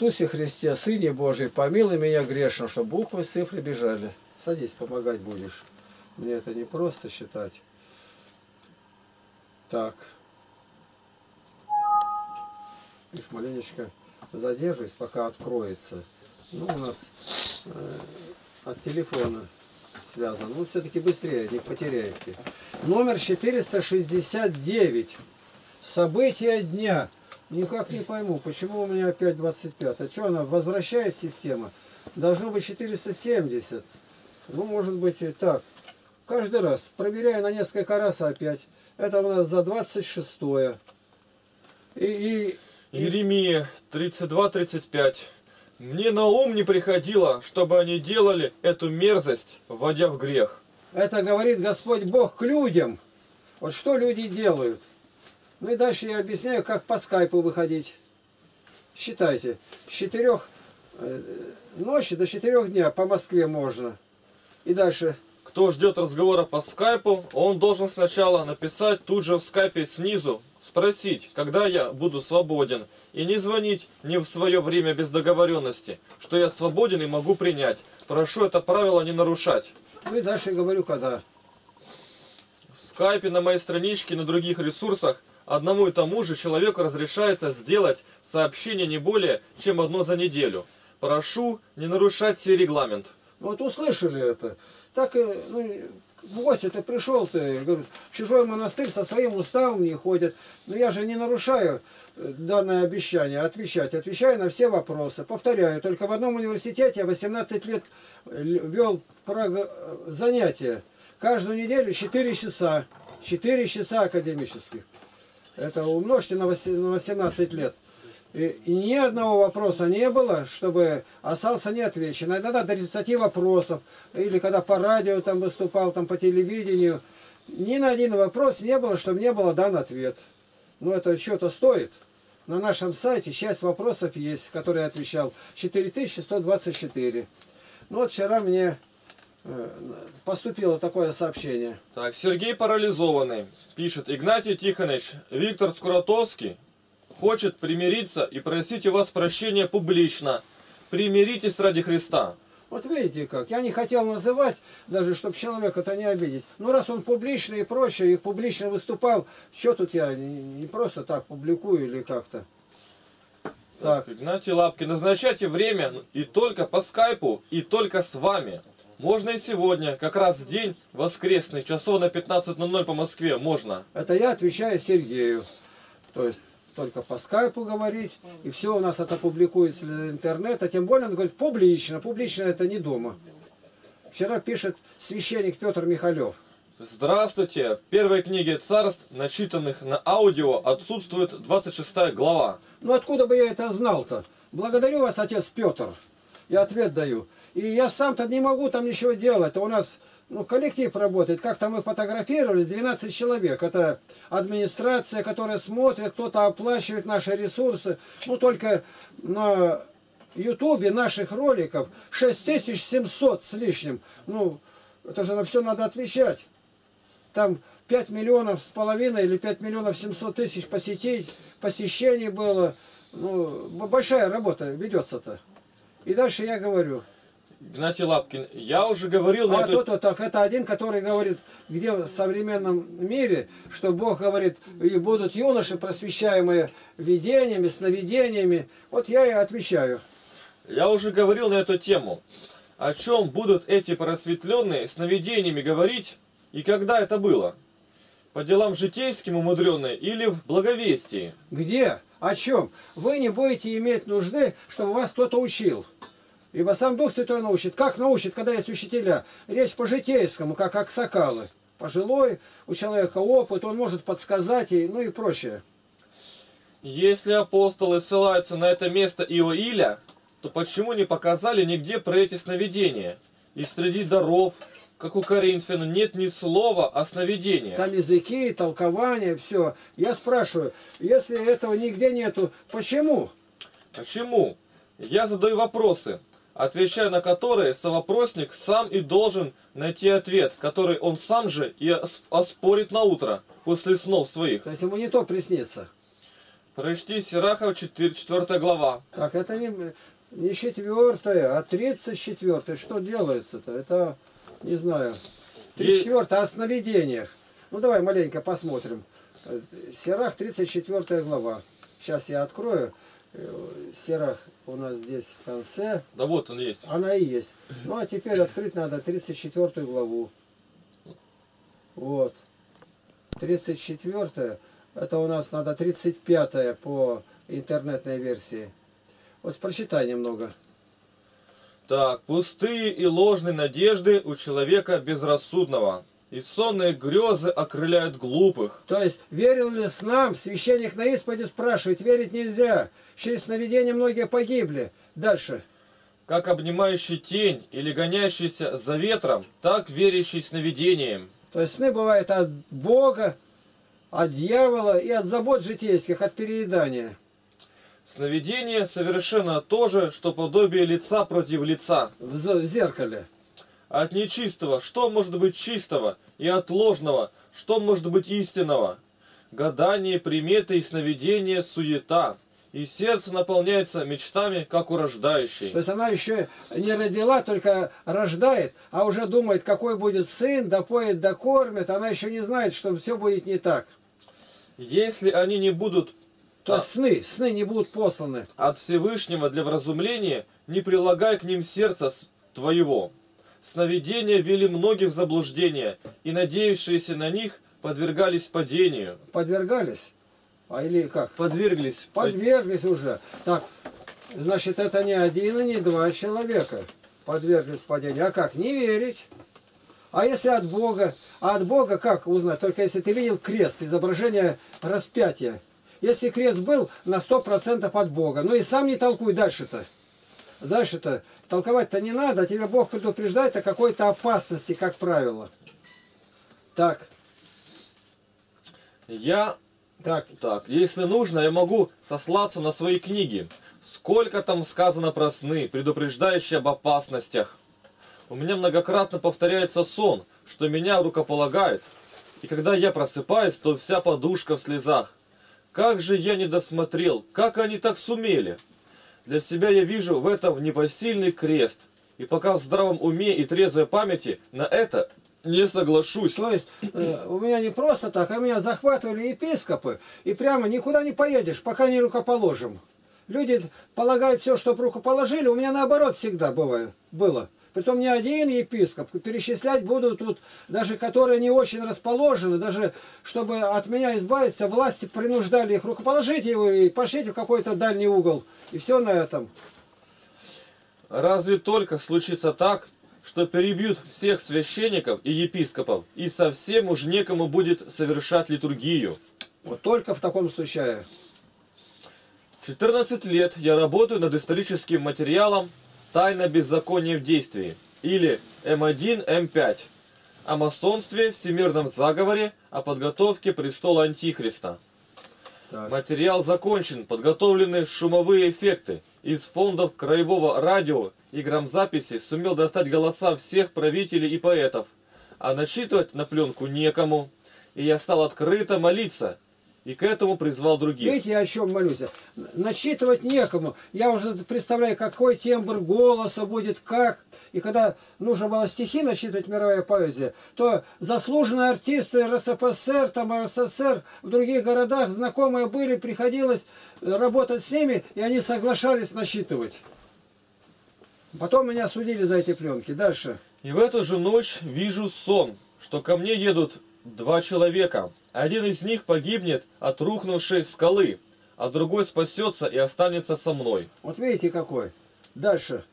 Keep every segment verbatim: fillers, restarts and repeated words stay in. Иисусе Христе, Сыне Божий, помилуй меня грешным, чтобы буквы и цифры бежали. Садись, помогать будешь. Мне это не просто считать. Так. Их маленечко задерживаюсь, пока откроется. Ну, у нас э, от телефона связано. Ну, все-таки быстрее, не потеряйте. Номер четыреста шестьдесят девять. События дня. Никак не пойму, почему у меня опять двадцать пять. А что она возвращает система? Должно быть четыреста семьдесят. Ну, может быть, и так. Каждый раз. Проверяю на несколько раз опять. Это у нас за двадцать шестое. И... и Иеремия тридцать два тридцать пять. Мне на ум не приходило, чтобы они делали эту мерзость, вводя в грех. Это говорит Господь Бог к людям. Вот что люди делают. Ну и дальше я объясняю, как по скайпу выходить. Считайте, с четырёх ночи до четырёх дня по Москве можно. И дальше... Кто ждет разговора по скайпу, он должен сначала написать тут же в скайпе снизу, спросить, когда я буду свободен, и не звонить не в свое время без договоренности, что я свободен и могу принять. Прошу это правило не нарушать. Ну и дальше я говорю, когда. В скайпе, на моей страничке, на других ресурсах одному и тому же человеку разрешается сделать сообщение не более, чем одно за неделю. Прошу не нарушать сей регламент. Вот услышали это. Так, ну, в гости ты пришел, ты, говорит, в чужой монастырь со своим уставом не ходят. Но я же не нарушаю данное обещание отвечать. Отвечаю на все вопросы. Повторяю, только в одном университете я восемнадцать лет вел занятия. Каждую неделю четыре часа. четыре часа академических. Это умножьте на восемнадцать лет. И ни одного вопроса не было, чтобы остался неотвечен. Иногда до тридцати вопросов, или когда по радио там выступал, там по телевидению. Ни на один вопрос не было, чтобы не было дан ответ. Но это что-то стоит. На нашем сайте часть вопросов есть, которые я отвечал. четыре тысячи сто двадцать четыре. Ну вот вчера мне поступило такое сообщение. Так, Сергей парализованный. Пишет: Игнатий Тихонович, Виктор Скуратовский хочет примириться и просить у вас прощения публично. Примиритесь ради Христа. Вот видите как. Я не хотел называть, даже чтобы человека это не обидеть. Но раз он публично и прочее, и публично выступал, что тут я не просто так публикую или как-то. Так. так, Игнатий Лапкин, назначайте время и только по скайпу, и только с вами. Можно и сегодня, как раз день воскресный, часов на пятнадцать ноль-ноль по Москве, можно. Это я отвечаю Сергею. То есть только по скайпу говорить, и все у нас это публикуется для интернета. Тем более он говорит публично, публично это не дома. Вчера пишет священник Петр Михайлов. Здравствуйте. В первой книге царств, начитанных на аудио, отсутствует двадцать шестая глава. Ну откуда бы я это знал-то? Благодарю вас, отец Петр. Я ответ даю. И я сам-то не могу там ничего делать. У нас... Ну, коллектив работает. Как-то мы фотографировались, двенадцать человек. Это администрация, которая смотрит, кто-то оплачивает наши ресурсы. Ну, только на ютубе наших роликов шесть тысяч семьсот с лишним. Ну, это же на все надо отвечать. Там пять миллионов с половиной или пять миллионов семьсот тысяч посетить, посещений было. Ну, большая работа ведется-то. И дальше я говорю... Игнатий Лапкин, я уже говорил... А тут вот так, это один, который говорит, где в современном мире, что Бог говорит, и будут юноши, просвещаемые видениями, сновидениями. Вот я и отвечаю. Я уже говорил на эту тему. О чем будут эти просветленные сновидениями говорить, и когда это было? По делам житейским умудренные или в благовестии? Где? О чем? Вы не будете иметь нужды, чтобы вас кто-то учил. Ибо сам Дух Святой научит. Как научит, когда есть учителя? Речь по-житейскому, как аксакалы. Пожилой, у человека опыт, он может подсказать, и, ну и прочее. Если апостолы ссылаются на это место Иоиля, то почему не показали нигде про эти сновидения? И среди даров, как у Коринфян, нет ни слова о сновидении. Там языки, толкования, все. Я спрашиваю, если этого нигде нету, почему? Почему? Я задаю вопросы, отвечая на которые совопросник сам и должен найти ответ, который он сам же и оспорит на утро после снов своих. То есть ему не то приснится. Прочти Сирахов четыре, четвёртая глава. Так, это не, не четвёртая, а тридцать четвёртая. Что делается-то? Это, не знаю, тридцать четвёртая о сновидениях. Ну, давай маленько посмотрим. Сирах, тридцать четвёртая глава. Сейчас я открою. Сирах у нас здесь в конце. Да вот он есть. Она и есть. Ну, а теперь открыть надо тридцать четвёртую главу. Вот. тридцать четвёртая. Это у нас надо тридцать пятая по интернетной версии. Вот прочитай немного. Так. Пустые и ложные надежды у человека безрассудного. И сонные грезы окрыляют глупых. То есть, верил ли снам, священник на исповеди спрашивает, верить нельзя. Через сновидение многие погибли. Дальше. Как обнимающий тень или гоняющийся за ветром, так верящий сновидением. То есть, сны бывают от Бога, от дьявола и от забот житейских, от переедания. Сновидение совершенно то же, что подобие лица против лица. В зеркале. От нечистого, что может быть чистого, и от ложного, что может быть истинного. Гадание, приметы и сновидения, суета, и сердце наполняется мечтами, как у рождающей. То есть она еще не родила, только рождает, а уже думает, какой будет сын, допоет, докормит, она еще не знает, что все будет не так. Если они не будут... То есть сны, сны не будут посланы. От Всевышнего для вразумления, не прилагай к ним сердца твоего. Сновидения вели многих в заблуждение, и надеявшиеся на них подвергались падению. Подвергались? А или как? Подверглись. Подверглись уже. Так, значит, это не один и не два человека подверглись падению. А как? Не верить. А если от Бога? А от Бога как узнать? Только если ты видел крест, изображение распятия. Если крест был, на сто процентов от Бога. Ну и сам не толкуй дальше-то. Дальше-то толковать-то не надо, тебя Бог предупреждает о какой-то опасности, как правило. Так. Я, так. так, если нужно, я могу сослаться на свои книги. Сколько там сказано про сны, предупреждающие об опасностях. У меня многократно повторяется сон, что меня рукополагает. И когда я просыпаюсь, то вся подушка в слезах. Как же я не досмотрел, как они так сумели? Для себя я вижу в этом непосильный крест. И пока в здравом уме и трезвой памяти на это не соглашусь. То есть, э, у меня не просто так, а меня захватывали епископы. И прямо никуда не поедешь, пока не рукоположим. Люди полагают все, что рукоположили. У меня наоборот всегда бывает, было. Притом не один епископ. Перечислять буду тут, даже которые не очень расположены. Даже чтобы от меня избавиться, власти принуждали их рукоположить его и пошлите в какой-то дальний угол. И все на этом. Разве только случится так, что перебьют всех священников и епископов, и совсем уж некому будет совершать литургию. Вот только в таком случае. четырнадцать лет я работаю над историческим материалом «Тайна беззакония в действии» или эм один эм пять о масонстве, всемирном заговоре, о подготовке престола Антихриста. Так. Материал закончен, подготовлены шумовые эффекты. Из фондов краевого радио и грамзаписи сумел достать голоса всех правителей и поэтов. А насчитывать на пленку некому. И я стал открыто молиться. И к этому призвал других. Видите, я о чем молюсь? Насчитывать некому. Я уже представляю, какой тембр голоса будет, как. И когда нужно было стихи насчитывать, мировая поэзия, то заслуженные артисты эр эс эф эс эр, там эр эс эс эр, в других городах знакомые были, приходилось работать с ними, и они соглашались насчитывать. Потом меня судили за эти пленки. Дальше. И в эту же ночь вижу сон, что ко мне едут два человека. Один из них погибнет от рухнувшей скалы, а другой спасется и останется со мной. Вот видите какой. Дальше.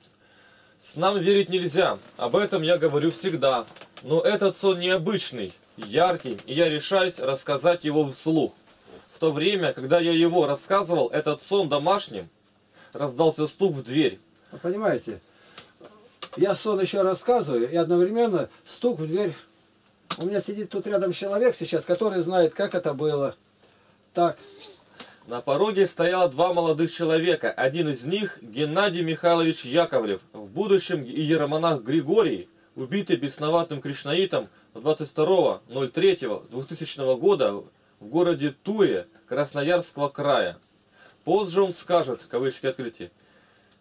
Снам верить нельзя, об этом я говорю всегда. Но этот сон необычный, яркий, и я решаюсь рассказать его вслух. В то время, когда я его рассказывал, этот сон домашним, раздался стук в дверь. Вы понимаете, я сон еще рассказываю, и одновременно стук в дверь. У меня сидит тут рядом человек сейчас, который знает, как это было. Так. На пороге стояло два молодых человека. Один из них, Геннадий Михайлович Яковлев, в будущем иеромонах Григорий, убитый бесноватым кришнаитом двадцать второго ноль третьего двухтысячного года в городе Туре Красноярского края. Позже он скажет, кавычки открытия,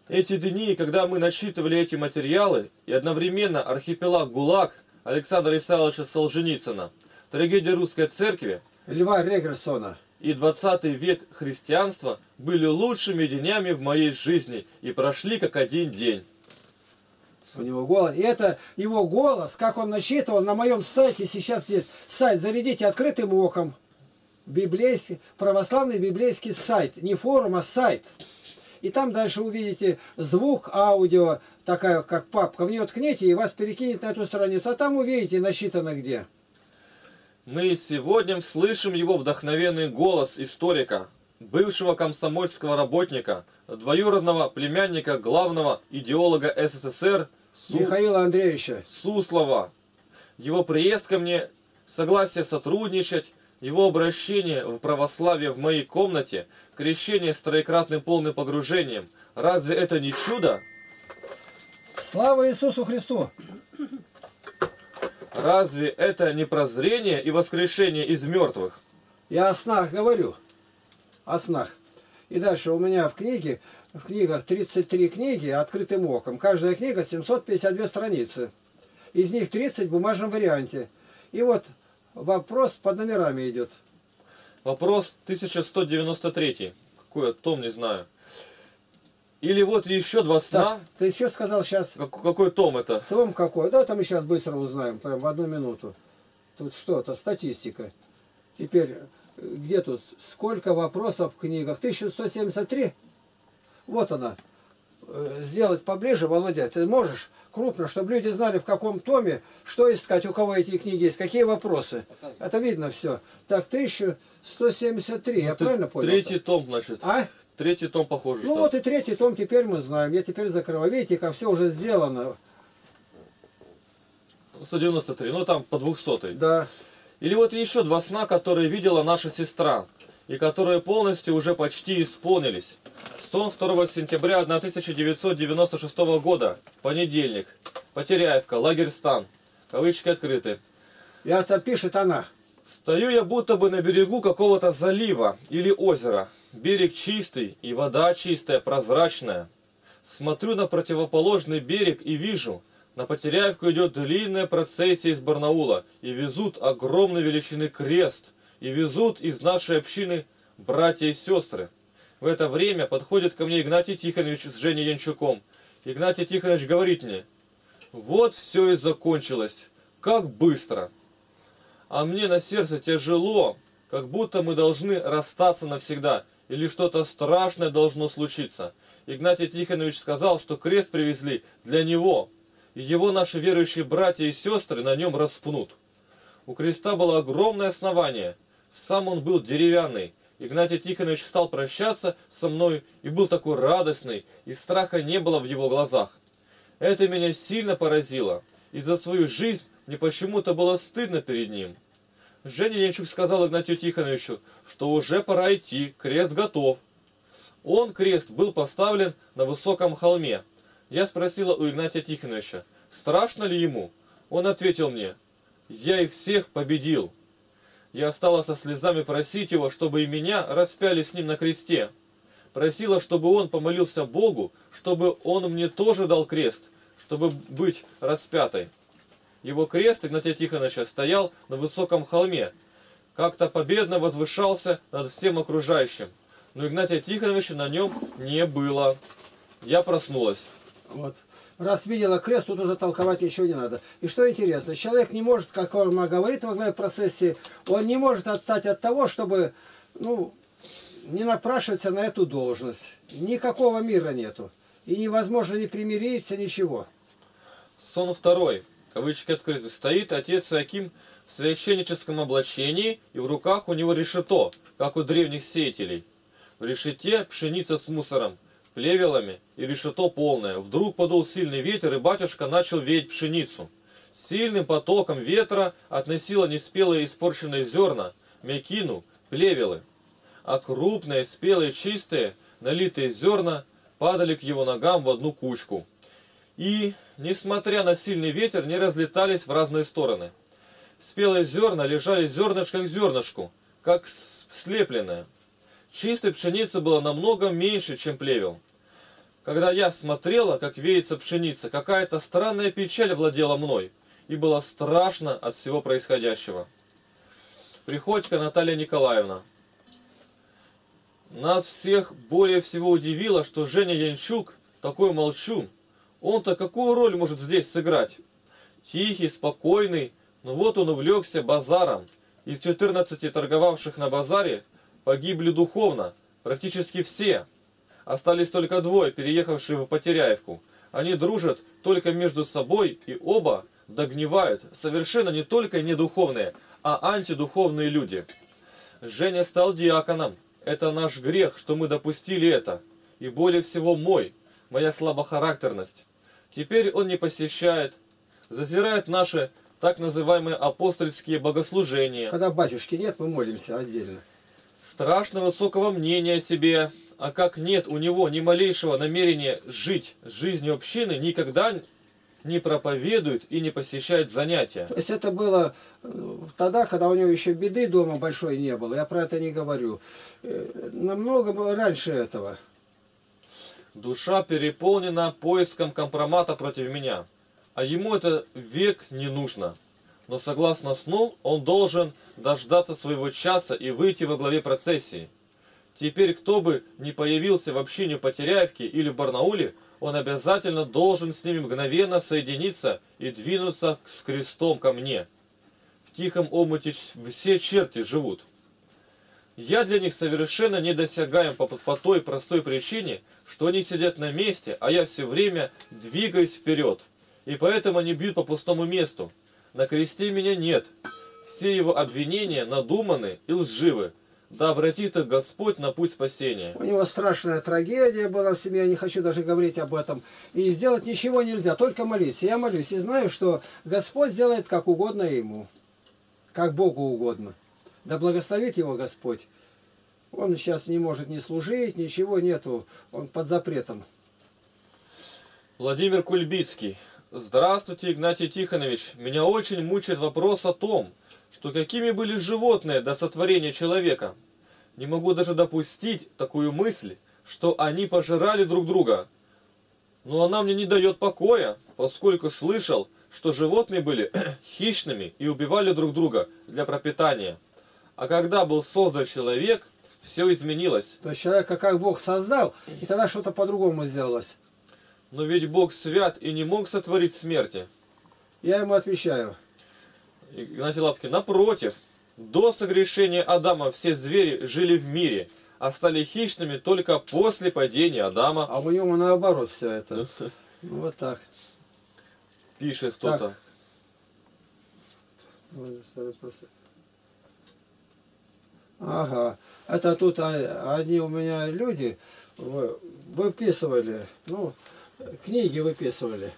эти дни, когда мы насчитывали эти материалы, и одновременно архипелаг ГУЛАГ Александра Исаевича Солженицына, трагедия русской церкви, Льва Регерсона и двадцатый век христианства были лучшими днями в моей жизни и прошли как один день. У него голос. И это его голос, как он насчитывал на моем сайте, сейчас здесь сайт, зарядите открытым оком, библейский, православный библейский сайт, не форум, а сайт. И там дальше увидите звук, аудио, такая как папка. В нее ткните, и вас перекинет на эту страницу. А там увидите, насчитано где. Мы сегодня слышим его вдохновенный голос историка, бывшего комсомольского работника, двоюродного племянника главного идеолога СССР Су... Михаила Андреевича Суслова. Его приезд ко мне, согласие сотрудничать, его обращение в православие в моей комнате, крещение с троекратным полным погружением. Разве это не чудо? Слава Иисусу Христу! Разве это не прозрение и воскрешение из мертвых? Я о снах говорю. О снах. И дальше у меня в книге, в книгах тридцать три книги открытым оком. Каждая книга семьсот пятьдесят две страницы. Из них тридцать в бумажном варианте. И вот... Вопрос под номерами идет. Вопрос тысяча сто девяносто три. Какой том, не знаю. Или вот еще два сна. Да, ты еще сказал сейчас. Как, какой том это? Том какой? Да, там мы сейчас быстро узнаем, прям в одну минуту. Тут что-то, статистика. Теперь, где тут? Сколько вопросов в книгах? тысяча сто семьдесят три? Вот она. Сделать поближе, Володя, ты можешь крупно, чтобы люди знали, в каком томе, что искать, у кого эти книги есть, какие вопросы. Это видно все. Так, тысяча сто семьдесят три, ну, я правильно понял? Третий том, значит. А? Третий том, похоже. Ну что? Вот и третий том теперь мы знаем. Я теперь закрываю. Видите, как все уже сделано. сто девяносто три, ну там по двухсотой. Да. Или вот еще два сна, которые видела наша сестра, и которые полностью уже почти исполнились. Сон второго сентября тысяча девятьсот девяносто шестого года, понедельник, Потеряевка, лагерь Стан, кавычки открыты. Я это пишет она. Стою я будто бы на берегу какого-то залива или озера. Берег чистый и вода чистая, прозрачная. Смотрю на противоположный берег и вижу, на Потеряевку идет длинная процессия из Барнаула, и везут огромной величины крест, и везут из нашей общины братья и сестры. В это время подходит ко мне Игнатий Тихонович с Женей Янчуком. Игнатий Тихонович говорит мне, вот все и закончилось, как быстро. А мне на сердце тяжело, как будто мы должны расстаться навсегда, или что-то страшное должно случиться. Игнатий Тихонович сказал, что крест привезли для него, и его наши верующие братья и сестры на нем распнут. У креста было огромное основание, сам он был деревянный. Игнатий Тихонович стал прощаться со мной и был такой радостный, и страха не было в его глазах. Это меня сильно поразило, и за свою жизнь мне почему-то было стыдно перед ним. Женя Янчук сказал Игнатию Тихоновичу, что уже пора идти, крест готов. Он, крест, был поставлен на высоком холме. Я спросила у Игнатия Тихоновича, страшно ли ему? Он ответил мне, я их всех победил. Я стала со слезами просить его, чтобы и меня распяли с ним на кресте. Просила, чтобы он помолился Богу, чтобы он мне тоже дал крест, чтобы быть распятой. Его крест, Игнатия Тихоновича, стоял на высоком холме. Как-то победно возвышался над всем окружающим. Но Игнатия Тихоновича на нем не было. Я проснулась. Вот. Раз видела крест, тут уже толковать ничего не надо. И что интересно, человек не может, как он говорит во главе процессии, он не может отстать от того, чтобы, ну, не напрашиваться на эту должность. Никакого мира нету. И невозможно не примириться, ничего. Сон второй, кавычки открыты, стоит отец Иоаким в священническом облачении, и в руках у него решето, как у древних сеятелей. В решете пшеница с мусором, плевелами, и решето полное. Вдруг подул сильный ветер, и батюшка начал веять пшеницу. Сильным потоком ветра относило неспелые испорченные зерна, мякину, плевелы. А крупные, спелые, чистые, налитые зерна падали к его ногам в одну кучку. И, несмотря на сильный ветер, не разлетались в разные стороны. Спелые зерна лежали зернышко к зернышку, как слепленные. Чистой пшеницы было намного меньше, чем плевел. Когда я смотрела, как веется пшеница, какая-то странная печаль владела мной, и было страшно от всего происходящего. Приходько Наталья Николаевна. Нас всех более всего удивило, что Женя Янчук такой молчун. Он-то какую роль может здесь сыграть? Тихий, спокойный, но вот он увлекся базаром. Из четырнадцати торговавших на базаре погибли духовно, практически все. Остались только двое, переехавшие в Потеряевку. Они дружат только между собой и оба догнивают совершенно не только недуховные, а антидуховные люди. Женя стал диаконом. Это наш грех, что мы допустили это. И более всего мой, моя слабохарактерность. Теперь он не посещает, зазирает наши так называемые апостольские богослужения. Когда батюшки нет, мы молимся отдельно. Страшно высокого мнения о себе. А как нет у него ни малейшего намерения жить жизнью общины, никогда не проповедует и не посещает занятия. То есть это было тогда, когда у него еще беды дома большой не было, я про это не говорю. Намного раньше этого. Душа переполнена поиском компромата против меня, а ему это век не нужно. Но согласно сну, он должен дождаться своего часа и выйти во главе процессии. Теперь, кто бы ни появился в общине Потеряевки или в Барнауле, он обязательно должен с ними мгновенно соединиться и двинуться с крестом ко мне. В тихом омуте все черти живут. Я для них совершенно недосягаем по, по той простой причине, что они сидят на месте, а я все время двигаюсь вперед. И поэтому они бьют по пустому месту. На кресте меня нет. Все его обвинения надуманы и лживы. Да обратит их Господь на путь спасения. У него страшная трагедия была в семье, я не хочу даже говорить об этом. И сделать ничего нельзя, только молиться. Я молюсь и знаю, что Господь сделает как угодно ему, как Богу угодно. Да благословит его Господь. Он сейчас не может ни служить, ничего нету, он под запретом. Владимир Кульбицкий. Здравствуйте, Игнатий Тихонович. Меня очень мучает вопрос о том, что какими были животные до сотворения человека. Не могу даже допустить такую мысль, что они пожирали друг друга. Но она мне не дает покоя, поскольку слышал, что животные были хищными и убивали друг друга для пропитания. А когда был создан человек, все изменилось. То есть человека как Бог создал, и тогда что-то по-другому сделалось. Но ведь Бог свят и не мог сотворить смерти. Я ему отвечаю. Игнатий Лапкин, напротив, до согрешения Адама все звери жили в мире, а стали хищными только после падения Адама. А у него наоборот все это. Вот так. Пишет кто-то. Ага. Это тут одни у меня люди выписывали, ну, книги выписывали.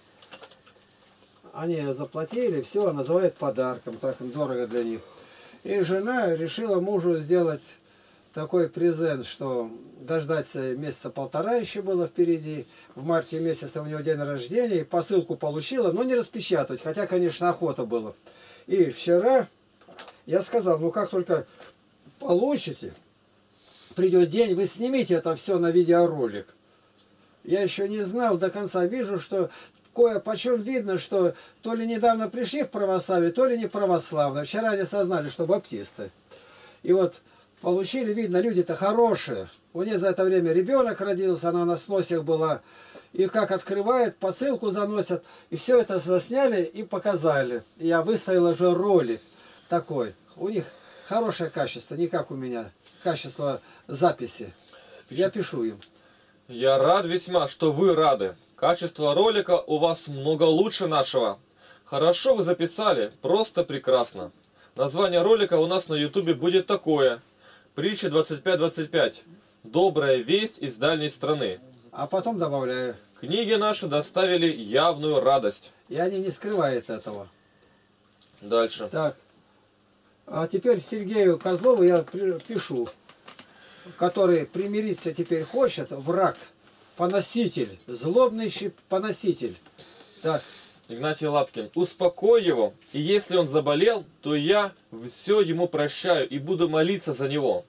Они заплатили, все называют подарком, так дорого для них. И жена решила мужу сделать такой презент, что дождаться месяца полтора еще было впереди. В марте месяце у него день рождения, и посылку получила, но не распечатывать, хотя, конечно, охота была. И вчера я сказал, ну как только получите, придет день, вы снимите это все на видеоролик. Я еще не знал, до конца вижу, что... Почем видно, что то ли недавно пришли в православие, то ли не православные. Вчера они сознали, что баптисты. И вот получили, видно, люди-то хорошие. У нее за это время ребенок родился, она на сносях была. И как открывают, посылку заносят. И все это засняли и показали. Я выставил уже ролик такой. У них хорошее качество, не как у меня. Качество записи. Пишите. Я пишу им. Я рад весьма, что вы рады. Качество ролика у вас много лучше нашего. Хорошо вы записали, просто прекрасно. Название ролика у нас на ютубе будет такое. Притча двадцать пять двадцать пять. Добрая весть из дальней страны. А потом добавляю. Книги наши доставили явную радость. И они не скрывают этого. Дальше. Так. А теперь Сергею Козлову я пишу. Который примириться теперь хочет, враг. Поноситель, злобный поноситель. Так. Игнатий Лапкин, успокой его, и если он заболел, то я все ему прощаю и буду молиться за него.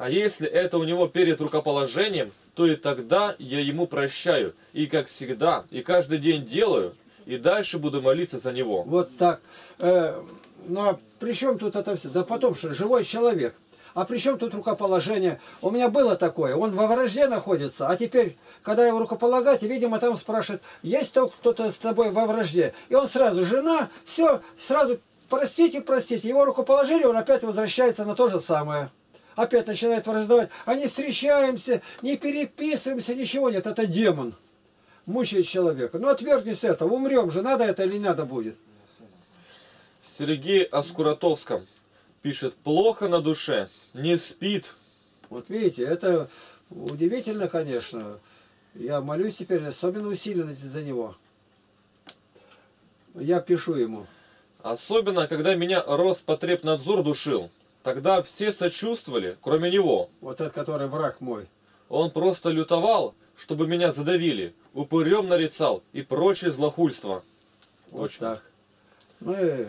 А если это у него перед рукоположением, то и тогда я ему прощаю. И как всегда, и каждый день делаю, и дальше буду молиться за него. Вот так. Э, ну а при чем тут это все? Да потом что, живой человек. А при чем тут рукоположение? У меня было такое. Он во вражде находится, а теперь, когда его рукополагать, видимо, там спрашивают, есть кто-то с тобой во вражде? И он сразу, жена, все, сразу, простите, простите. Его рукоположили, он опять возвращается на то же самое. Опять начинает враждовать. А не встречаемся, не переписываемся, ничего нет. Это демон. Мучает человека. Ну, отвергнись это, умрем же, надо это или не надо будет. Сергей Аскуратовский пишет, плохо на душе, не спит. Вот видите, это удивительно, конечно. Я молюсь теперь, особенно усиленно за него. Я пишу ему. Особенно, когда меня Роспотребнадзор душил. Тогда все сочувствовали, кроме него. Вот этот, который враг мой. Он просто лютовал, чтобы меня задавили. Упырем нарицал и прочее злохульство. Вот очень так. Ну и...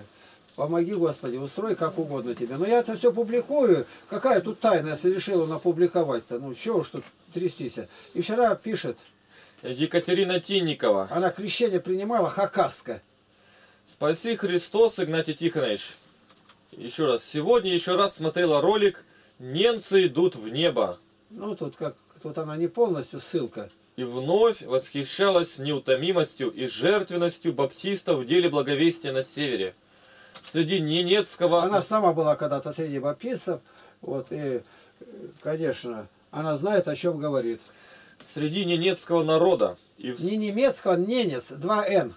Помоги, Господи, устрой как угодно тебе. Но я это все публикую. Какая тут тайна, если решила она публиковать-то? Ну, чего уж тут трястись. И вчера пишет. Екатерина Тинникова. Она крещение принимала, хакастка. Спаси Христос, Игнатий Тихонович. Еще раз. Сегодня еще раз смотрела ролик «Немцы идут в небо». Ну, тут как тут она не полностью ссылка. И вновь восхищалась неутомимостью и жертвенностью баптистов в деле благовестия на севере. Среди ненецкого... Она сама была когда-то среди баптистов, вот, и, конечно, она знает, о чем говорит. Среди ненецкого народа. И... Не немецкого, ненец, два Н.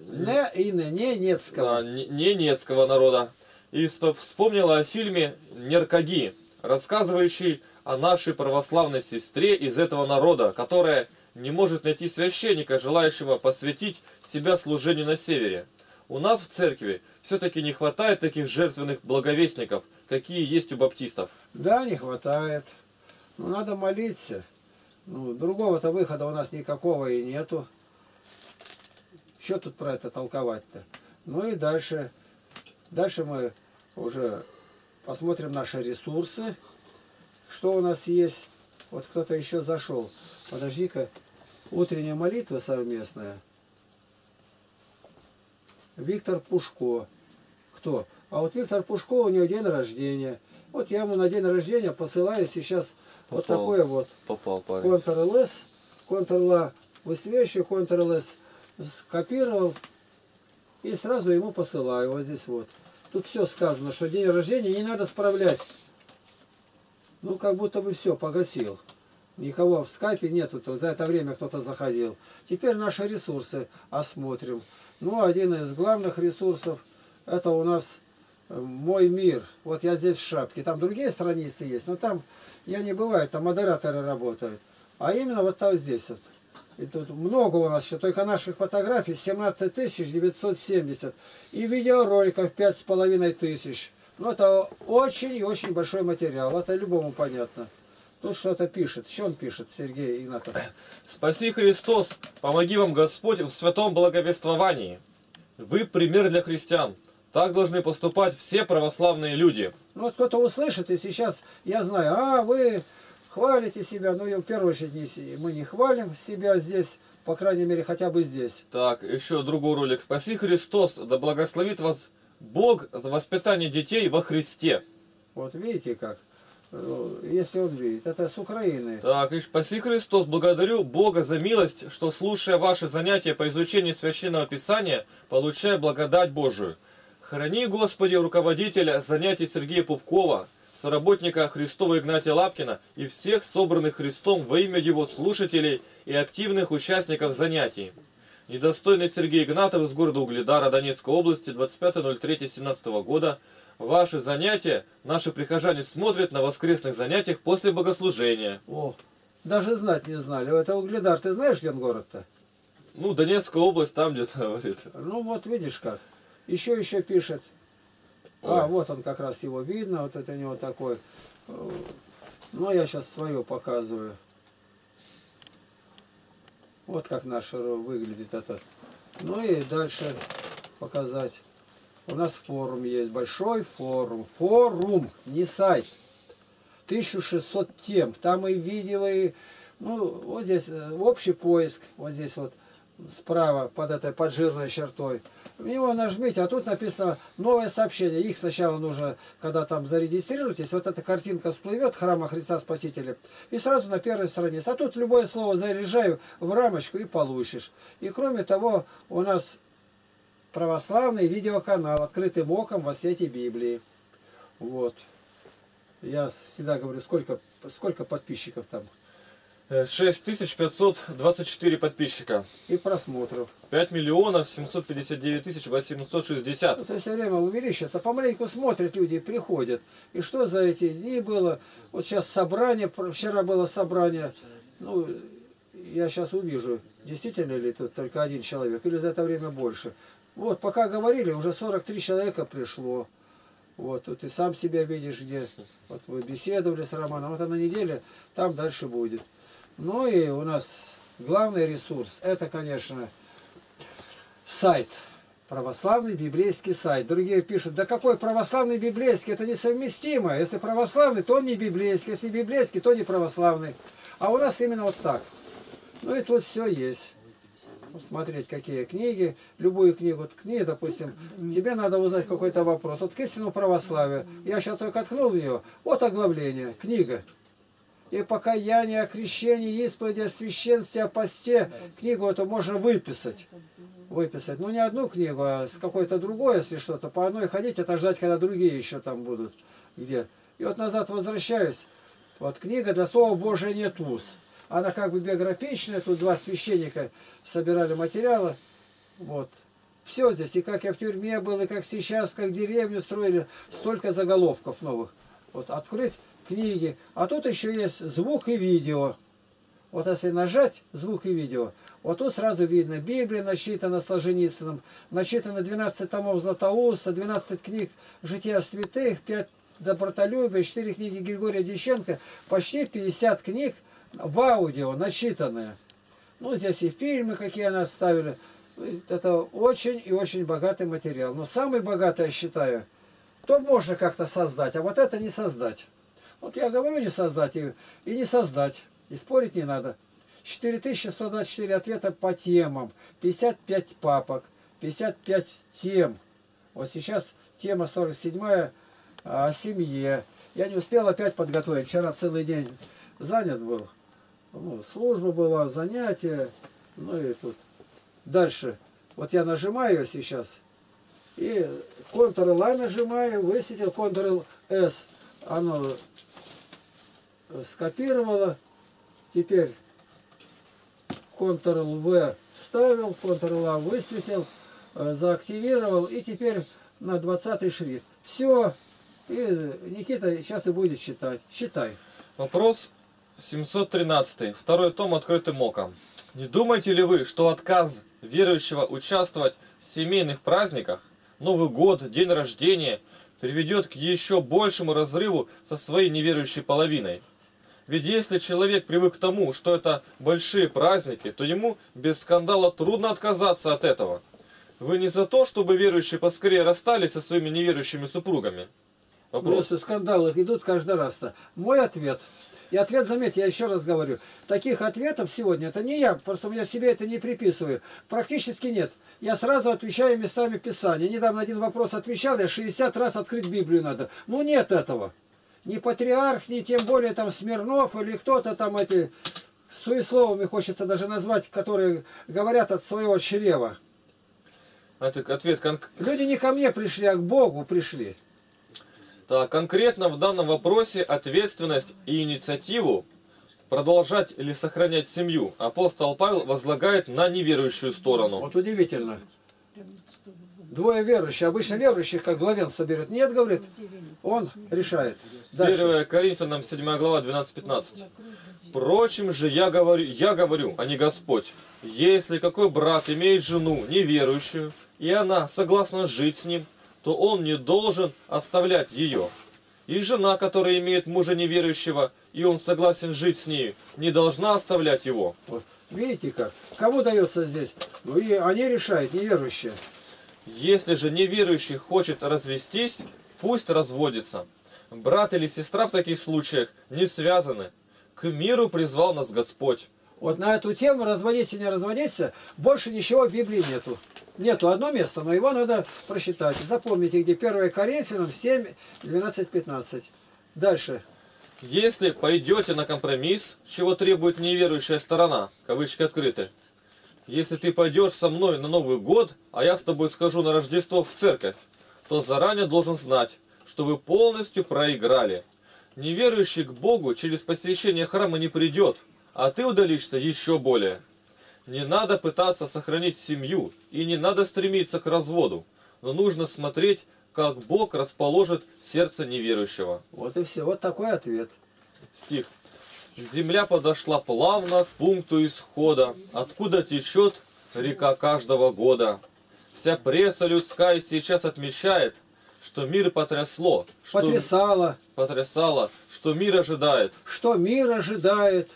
Не и не ненецкого. Да, ненецкого народа. И вспомнила о фильме «Неркаги», рассказывающий о нашей православной сестре из этого народа, которая не может найти священника, желающего посвятить себя служению на севере. У нас в церкви все-таки не хватает таких жертвенных благовестников, какие есть у баптистов. Да, не хватает. Но надо молиться. Ну, другого-то выхода у нас никакого и нету. Что тут про это толковать-то? Ну и дальше. Дальше мы уже посмотрим наши ресурсы. Что у нас есть? Вот кто-то еще зашел. Подожди-ка. Утренняя молитва совместная. Виктор Пушко. Кто? А вот Виктор Пушко, у него день рождения. Вот я ему на день рождения посылаю сейчас попал, вот такое вот. Попал, парень. Контр-ЛС. Контр-Ла высвечиваю, Контр-ЛС скопировал. И сразу ему посылаю. Вот здесь вот. Тут все сказано, что день рождения не надо справлять. Ну, как будто бы все, погасил. Никого в скайпе нету, то за это время кто-то заходил. Теперь наши ресурсы осмотрим. Ну, один из главных ресурсов, это у нас «Мой мир». Вот я здесь в шапке. Там другие страницы есть, но там я не бываю, там модераторы работают. А именно вот там здесь вот. И тут много у нас еще, только наших фотографий семнадцать тысяч девятьсот семьдесят. И видеороликов пять с половиной тысяч. Ну, это очень и очень большой материал. Это любому понятно. Тут что-то пишет. Что он пишет, Сергей Игнатов? Спаси Христос, помоги вам Господь в святом благовествовании. Вы пример для христиан. Так должны поступать все православные люди. Ну, вот кто-то услышит, и сейчас я знаю, а вы хвалите себя. Ну, в первую очередь, мы не хвалим себя здесь, по крайней мере, хотя бы здесь. Так, еще другой ролик. Спаси Христос, да благословит вас Бог за воспитание детей во Христе. Вот видите как. Если он видит, это с Украины. Так, и спаси Христос, благодарю Бога за милость, что, слушая ваши занятия по изучению Священного Писания, получаю благодать Божию. Храни, Господи, руководителя занятий Сергея Пупкова, соработника Христова Игнатия Лапкина и всех собранных Христом во имя Его слушателей и активных участников занятий. Недостойный Сергей Игнатов из города Угледара Донецкой области, двадцать пятого июля две тысячи семнадцатого года. Ваши занятия, наши прихожане смотрят на воскресных занятиях после богослужения. О, даже знать не знали. Это Угледар, ты знаешь, где город-то? Ну, Донецкая область, там где-то, говорит. Ну, вот видишь как. Еще, еще пишет. Ой. А, вот он как раз, его видно, вот это у него такой. Ну, я сейчас свое показываю. Вот как наш выглядит это. Ну и дальше показать. У нас форум есть, большой форум. Форум, не сайт. тысяча шестьсот тем. Там и видео, и... Ну, вот здесь общий поиск, вот здесь вот справа, под этой под жирной чертой. В него нажмите, а тут написано новое сообщение. Их сначала нужно, когда там зарегистрируетесь, вот эта картинка всплывет, храма Христа Спасителя, и сразу на первой странице. А тут любое слово заряжаю в рамочку и получишь. И кроме того, у нас православный видеоканал, открытым оком во свете Библии. Вот. Я всегда говорю, сколько, сколько подписчиков там. шесть тысяч пятьсот двадцать четыре подписчика. И просмотров. пять миллионов семьсот пятьдесят девять тысяч восемьсот шестьдесят. Ну, то есть время увеличится. Помаленьку смотрят люди, приходят. И что за эти дни было? Вот сейчас собрание, вчера было собрание. Ну, я сейчас увижу, действительно ли тут только один человек, или за это время больше. Вот, пока говорили, уже сорок три человека пришло. Вот, вот ты сам себя видишь, где. Вот вы беседовали с Романом. Вот она неделя, там дальше будет. Ну и у нас главный ресурс, это, конечно, сайт. Православный библейский сайт. Другие пишут, да какой православный библейский, это несовместимо. Если православный, то он не библейский. Если библейский, то не православный. А у нас именно вот так. Ну и тут все есть. Смотреть, какие книги, любую книгу, вот книги, допустим, тебе надо узнать какой-то вопрос. Вот к истину православия. Я сейчас только открыл в нее. Вот оглавление, книга. И покаяние о крещении, исповеди, о священстве, о посте. Книгу эту можно выписать. Выписать. Ну, не одну книгу, а с какой-то другой, если что-то. По одной ходить, это ждать, когда другие еще там будут. Где? И вот назад возвращаюсь. Вот книга «Для слова Божия нет уз». Она как бы биографичная. Тут два священника собирали материалы. Вот. Все здесь. И как я в тюрьме был, и как сейчас, как деревню строили. Столько заголовков новых. Вот открыть книги. А тут еще есть звук и видео. Вот если нажать звук и видео, вот тут сразу видно. Библия насчитана Солженицыным. Насчитано двенадцать томов Златоуста, двенадцать книг «Жития святых», пять «Добротолюбия», четыре книги Григория Дещенко. Почти пятьдесят книг в аудио начитанные. Ну, здесь и фильмы, какие они оставили. Это очень и очень богатый материал. Но самый богатый, я считаю, то можно как-то создать, а вот это не создать. Вот я говорю не создать и, и не создать. И спорить не надо. четыре тысячи сто двадцать четыре ответа по темам. пятьдесят пять папок. пятьдесят пять тем. Вот сейчас тема сорок седьмая о семье. Я не успел опять подготовить. Вчера целый день занят был. Ну, служба была, занятия. Ну и тут. Дальше. Вот я нажимаю сейчас. И Ctrl-A нажимаю. Высветил Ctrl-S. Оно скопировало. Теперь Ctrl-V вставил. Ctrl-A высветил. Заактивировал. И теперь на двадцатый шрифт. Все. И Никита сейчас и будет читать. Читай. Вопрос семьсот тринадцать. Второй том открытым оком. Не думаете ли вы, что отказ верующего участвовать в семейных праздниках, Новый год, день рождения, приведет к еще большему разрыву со своей неверующей половиной? Ведь если человек привык к тому, что это большие праздники, то ему без скандала трудно отказаться от этого. Вы не за то, чтобы верующие поскорее расстались со своими неверующими супругами? Вопрос. Ну, скандалы идут каждый раз-то. Мой ответ. И ответ, заметьте, я еще раз говорю. Таких ответов сегодня, это не я, просто я себе это не приписываю. Практически нет. Я сразу отвечаю местами Писания. Недавно один вопрос отвечал, я шестьдесят раз открыть Библию надо. Ну нет этого. Ни патриарх, ни тем более там Смирнов или кто-то там эти... Суесловами хочется даже назвать, которые говорят от своего чрева. Это ответ конкретно. Люди не ко мне пришли, а к Богу пришли. Да, конкретно в данном вопросе ответственность и инициативу продолжать или сохранять семью апостол Павел возлагает на неверующую сторону. Вот удивительно. Двое верующих. Обычно верующих, как главенство берет. Нет, говорит, он решает. Дальше. первое Коринфянам седьмая глава двенадцать-пятнадцать. Впрочем же, я говорю, я говорю, а не Господь, если какой брат имеет жену неверующую, и она согласна жить с ним, то он не должен оставлять ее. И жена, которая имеет мужа неверующего, и он согласен жить с ней, не должна оставлять его. Вот. Видите как? Кому дается здесь? Ну и они решают, неверующие. Если же неверующий хочет развестись, пусть разводится. Брат или сестра в таких случаях не связаны. К миру призвал нас Господь. Вот на эту тему, разводиться не разводиться, больше ничего в Библии нету. Нету одно место, но его надо прочитать. Запомните, где первое Коринфянам семь, двенадцать, пятнадцать. Дальше. Если пойдете на компромисс, чего требует неверующая сторона, кавычки открыты. Если ты пойдешь со мной на Новый год, а я с тобой схожу на Рождество в церковь, то заранее должен знать, что вы полностью проиграли. Неверующий к Богу через посещение храма не придет, а ты удалишься еще более. Не надо пытаться сохранить семью и не надо стремиться к разводу, но нужно смотреть, как Бог расположит сердце неверующего. Вот и все. Вот такой ответ. Стих. Земля подошла плавно к пункту исхода, откуда течет река каждого года. Вся пресса людская сейчас отмечает, что мир потрясло. Что потрясало. Потрясало. Что мир ожидает. Что мир ожидает.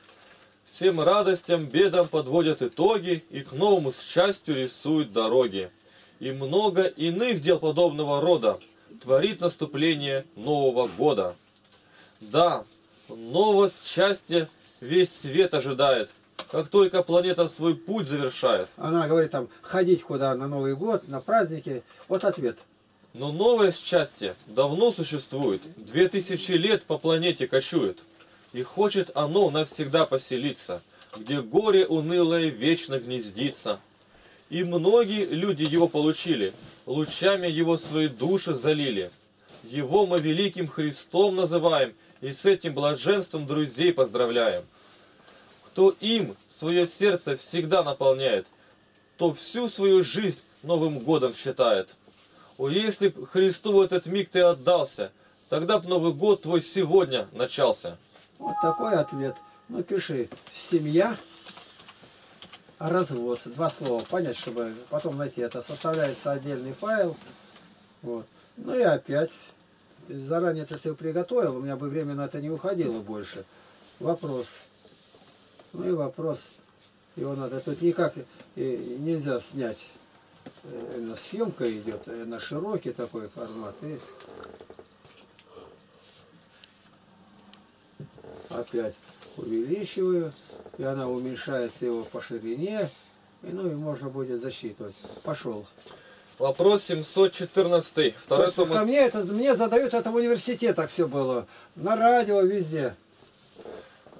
Всем радостям, бедам подводят итоги и к новому счастью рисуют дороги. И много иных дел подобного рода творит наступление Нового года. Да, нового счастья весь свет ожидает, как только планета свой путь завершает. Она говорит там, ходить куда на Новый год, на праздники. Вот ответ. Но новое счастье давно существует, две тысячи лет по планете кочует. И хочет оно навсегда поселиться, где горе унылое вечно гнездится. И многие люди его получили, лучами его свои души залили. Его мы великим Христом называем и с этим блаженством друзей поздравляем. Кто им свое сердце всегда наполняет, то всю свою жизнь Новым годом считает. О, если б Христу в этот миг ты отдался, тогда б Новый год твой сегодня начался. Вот такой ответ. Ну, пиши. Семья, развод. Два слова. Понять, чтобы потом найти это. Составляется отдельный файл. Вот. Ну и опять. Заранее это все приготовил. У меня бы время на это не уходило больше. Вопрос. Ну и вопрос. Его надо. Тут никак нельзя снять. Съемка идет на широкий такой формат. И... опять увеличиваю, и она уменьшается его по ширине, и, ну и можно будет засчитывать. Пошел. Вопрос семьсот четырнадцать. Второй том... ко мне, это, мне задают это в университете, так все было, на радио, везде.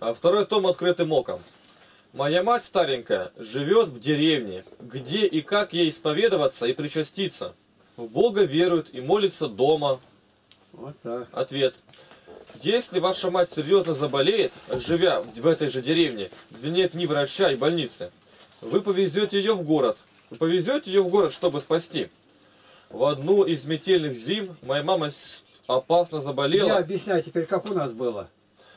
А второй том открытым оком. Моя мать старенькая живет в деревне, где и как ей исповедоваться и причаститься. В Бога верует и молится дома. Вот так. Ответ. Если ваша мать серьезно заболеет, живя в этой же деревне, где нет ни врача и больницы, вы повезете ее в город. Вы повезете ее в город, чтобы спасти. В одну из метельных зим моя мама опасно заболела. Я объясняю теперь, как у нас было.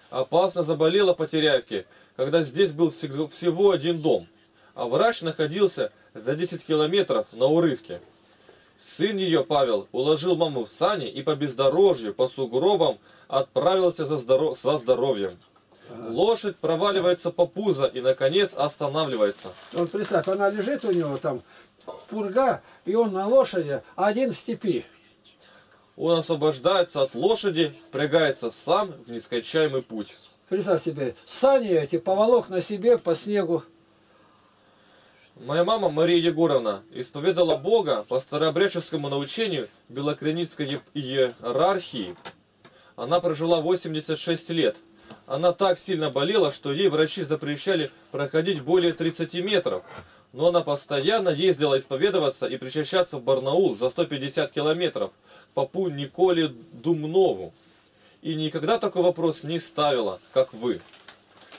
Опасно заболела Потеряевке, когда здесь был всего один дом, а врач находился за десять километров на урывке. Сын ее, Павел, уложил маму в сани и по бездорожью, по сугробам отправился за, здоров... за здоровьем. Ага. Лошадь проваливается по пузо и, наконец, останавливается. Вот представь, она лежит у него там, пурга, и он на лошади, а один в степи. Он освобождается от лошади, впрягается сам в нескончаемый путь. Представь себе, сани эти поволок на себе по снегу. Моя мама Мария Егоровна исповедала Бога по старообрядческому научению белокринецкой иерархии. Она прожила восемьдесят шесть лет. Она так сильно болела, что ей врачи запрещали проходить более тридцати метров. Но она постоянно ездила исповедоваться и причащаться в Барнаул за сто пятьдесят километров к попу Николе Думнову. И никогда такой вопрос не ставила, как вы.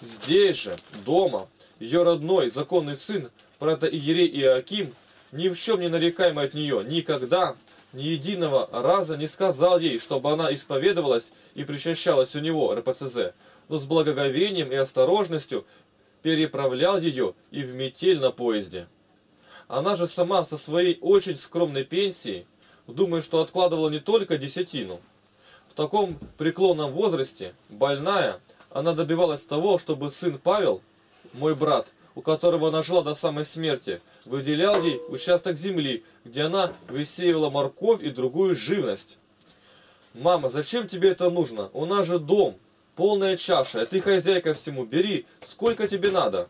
Здесь же, дома, ее родной законный сын, протоиерей Иоаким, ни в чем не нарекаемый от нее, никогда, ни единого раза не сказал ей, чтобы она исповедовалась и причащалась у него, РПЦЗ, но с благоговением и осторожностью переправлял ее и в метель на поезде. Она же сама со своей очень скромной пенсией, думая, что откладывала не только десятину. В таком преклонном возрасте, больная, она добивалась того, чтобы сын Павел, мой брат, у которого она жила до самой смерти, выделял ей участок земли, где она высеивала морковь и другую живность. Мама, зачем тебе это нужно? У нас же дом, полная чаша, а ты хозяйка всему, бери, сколько тебе надо.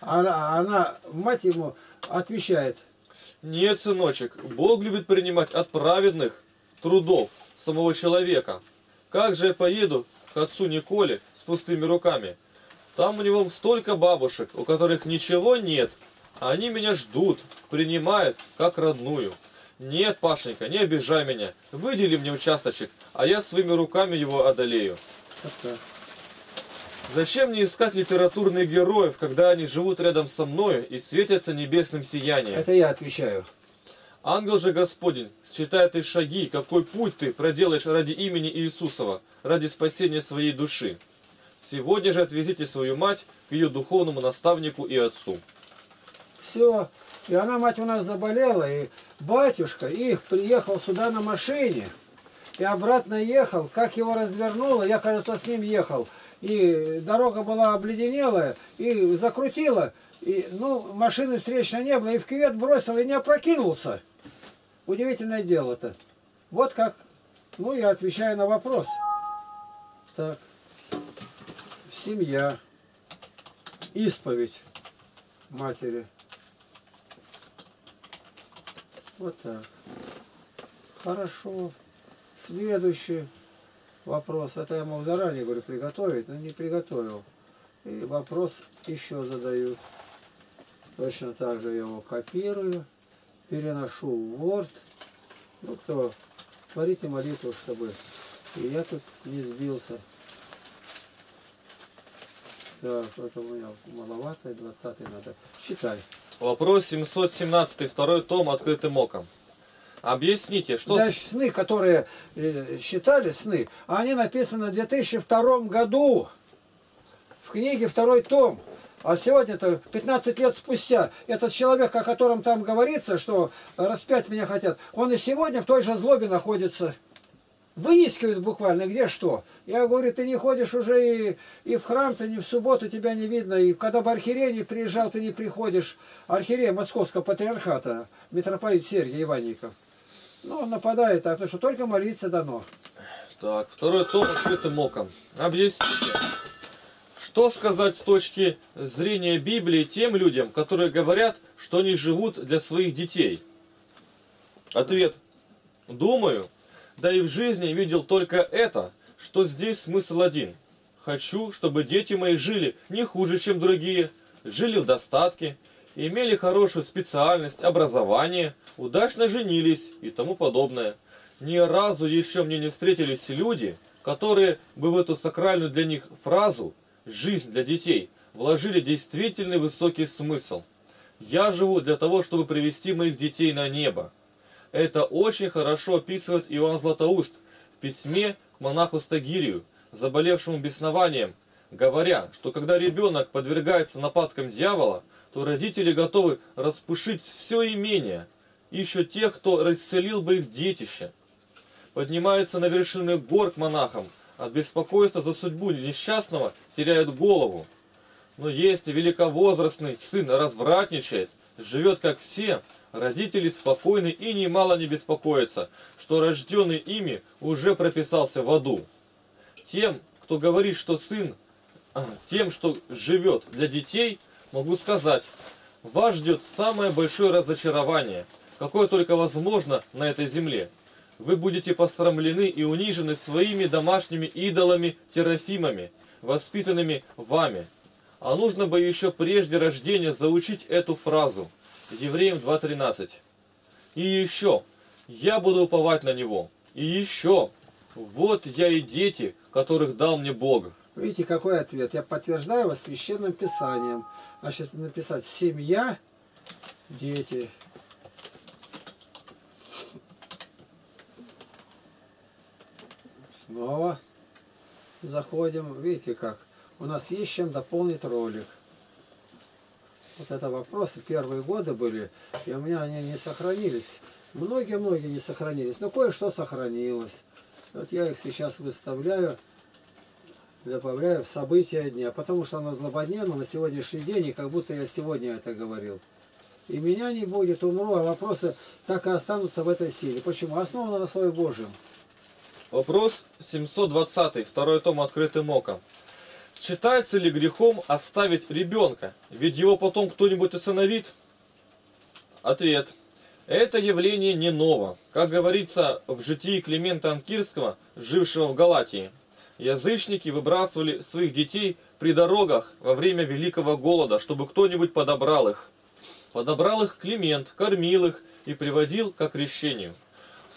Она, она, мать ему, отвечает. Нет, сыночек, Бог любит принимать от праведных трудов самого человека. Как же я поеду к отцу Николе с пустыми руками? Там у него столько бабушек, у которых ничего нет. Они меня ждут, принимают как родную. Нет, Пашенька, не обижай меня. Выдели мне участочек, а я своими руками его одолею. Okay. Зачем мне искать литературных героев, когда они живут рядом со мною и светятся небесным сиянием? Это я отвечаю. Ангел же Господень, считай ты шаги, какой путь ты проделаешь ради имени Иисусова, ради спасения своей души. Сегодня же отвезите свою мать к ее духовному наставнику и отцу. Все. И она, мать, у нас заболела, и батюшка их приехал сюда на машине, и обратно ехал, как его развернуло, я, кажется, с ним ехал, и дорога была обледенелая, и закрутила, и, ну, машины встречно не было, и в кювет бросил, и не опрокинулся. Удивительное дело-то. Вот как, ну, я отвечаю на вопрос. Так, семья, исповедь матери. Вот так. Хорошо. Следующий вопрос. Это я мог заранее, говорю, приготовить, но не приготовил. И вопрос еще задают. Точно так же я его копирую, переношу в Word. Ну кто, творите молитву, чтобы и я тут не сбился. Так, это у меня маловато, двадцатый надо. Считай. Вопрос семьсот семнадцать, второй том, открытым оком. Объясните, что... Значит, сны, которые считали сны, они написаны в две тысячи втором году, в книге второй том. А сегодня-то, пятнадцать лет спустя, этот человек, о котором там говорится, что распять меня хотят, он и сегодня в той же злобе находится. Выискивают буквально, где что. Я говорю, ты не ходишь уже и, и в храм, ты не в субботу, тебя не видно. И когда бы архиерей не приезжал, ты не приходишь. Архиерей Московского патриархата, митрополит Сергей Иванников. Ну, он нападает так, потому что только молиться дано. Так, второй том открытым оком. Объясните, что сказать с точки зрения Библии тем людям, которые говорят, что они живут для своих детей? Ответ. Думаю... Да и в жизни видел только это, что здесь смысл один. Хочу, чтобы дети мои жили не хуже, чем другие, жили в достатке, имели хорошую специальность, образование, удачно женились и тому подобное. Ни разу еще мне не встретились люди, которые бы в эту сакральную для них фразу «жизнь для детей» вложили действительно высокий смысл. Я живу для того, чтобы привести моих детей на небо. Это очень хорошо описывает Иоанн Златоуст в письме к монаху Стагирию, заболевшему беснованием, говоря, что когда ребенок подвергается нападкам дьявола, то родители готовы распушить все имение, ищут тех, кто исцелил бы их детище. Поднимаются на вершины гор к монахам, от беспокойства за судьбу несчастного теряют голову. Но если великовозрастный сын развратничает, живет как все, родители спокойны и немало не беспокоятся, что рожденный ими уже прописался в аду. Тем, кто говорит, что сын, тем, что живет для детей, могу сказать, вас ждет самое большое разочарование, какое только возможно на этой земле. Вы будете посрамлены и унижены своими домашними идолами-терафимами, воспитанными вами. А нужно бы еще прежде рождения заучить эту фразу. Евреям два тринадцать. И еще, я буду уповать на него. И еще, вот я и дети, которых дал мне Бог. Видите, какой ответ? Я подтверждаю его священным писанием. Значит, написать семья, дети. Снова заходим. Видите, как? У нас есть чем дополнить ролик. Вот это вопросы первые годы были, и у меня они не сохранились. Многие-многие не сохранились, но кое-что сохранилось. Вот я их сейчас выставляю, добавляю в события дня, потому что оно злободневно на сегодняшний день, и как будто я сегодня это говорил. И меня не будет, умру, а вопросы так и останутся в этой силе. Почему? Основано на Слове Божьем. Вопрос семьсот двадцатый, второй том «Открытым оком». Считается ли грехом оставить ребенка? Ведь его потом кто-нибудь усыновит? Ответ. Это явление не ново. Как говорится в житии Климента Анкирского, жившего в Галатии, язычники выбрасывали своих детей при дорогах во время Великого Голода, чтобы кто-нибудь подобрал их. Подобрал их Климент, кормил их и приводил ко крещению.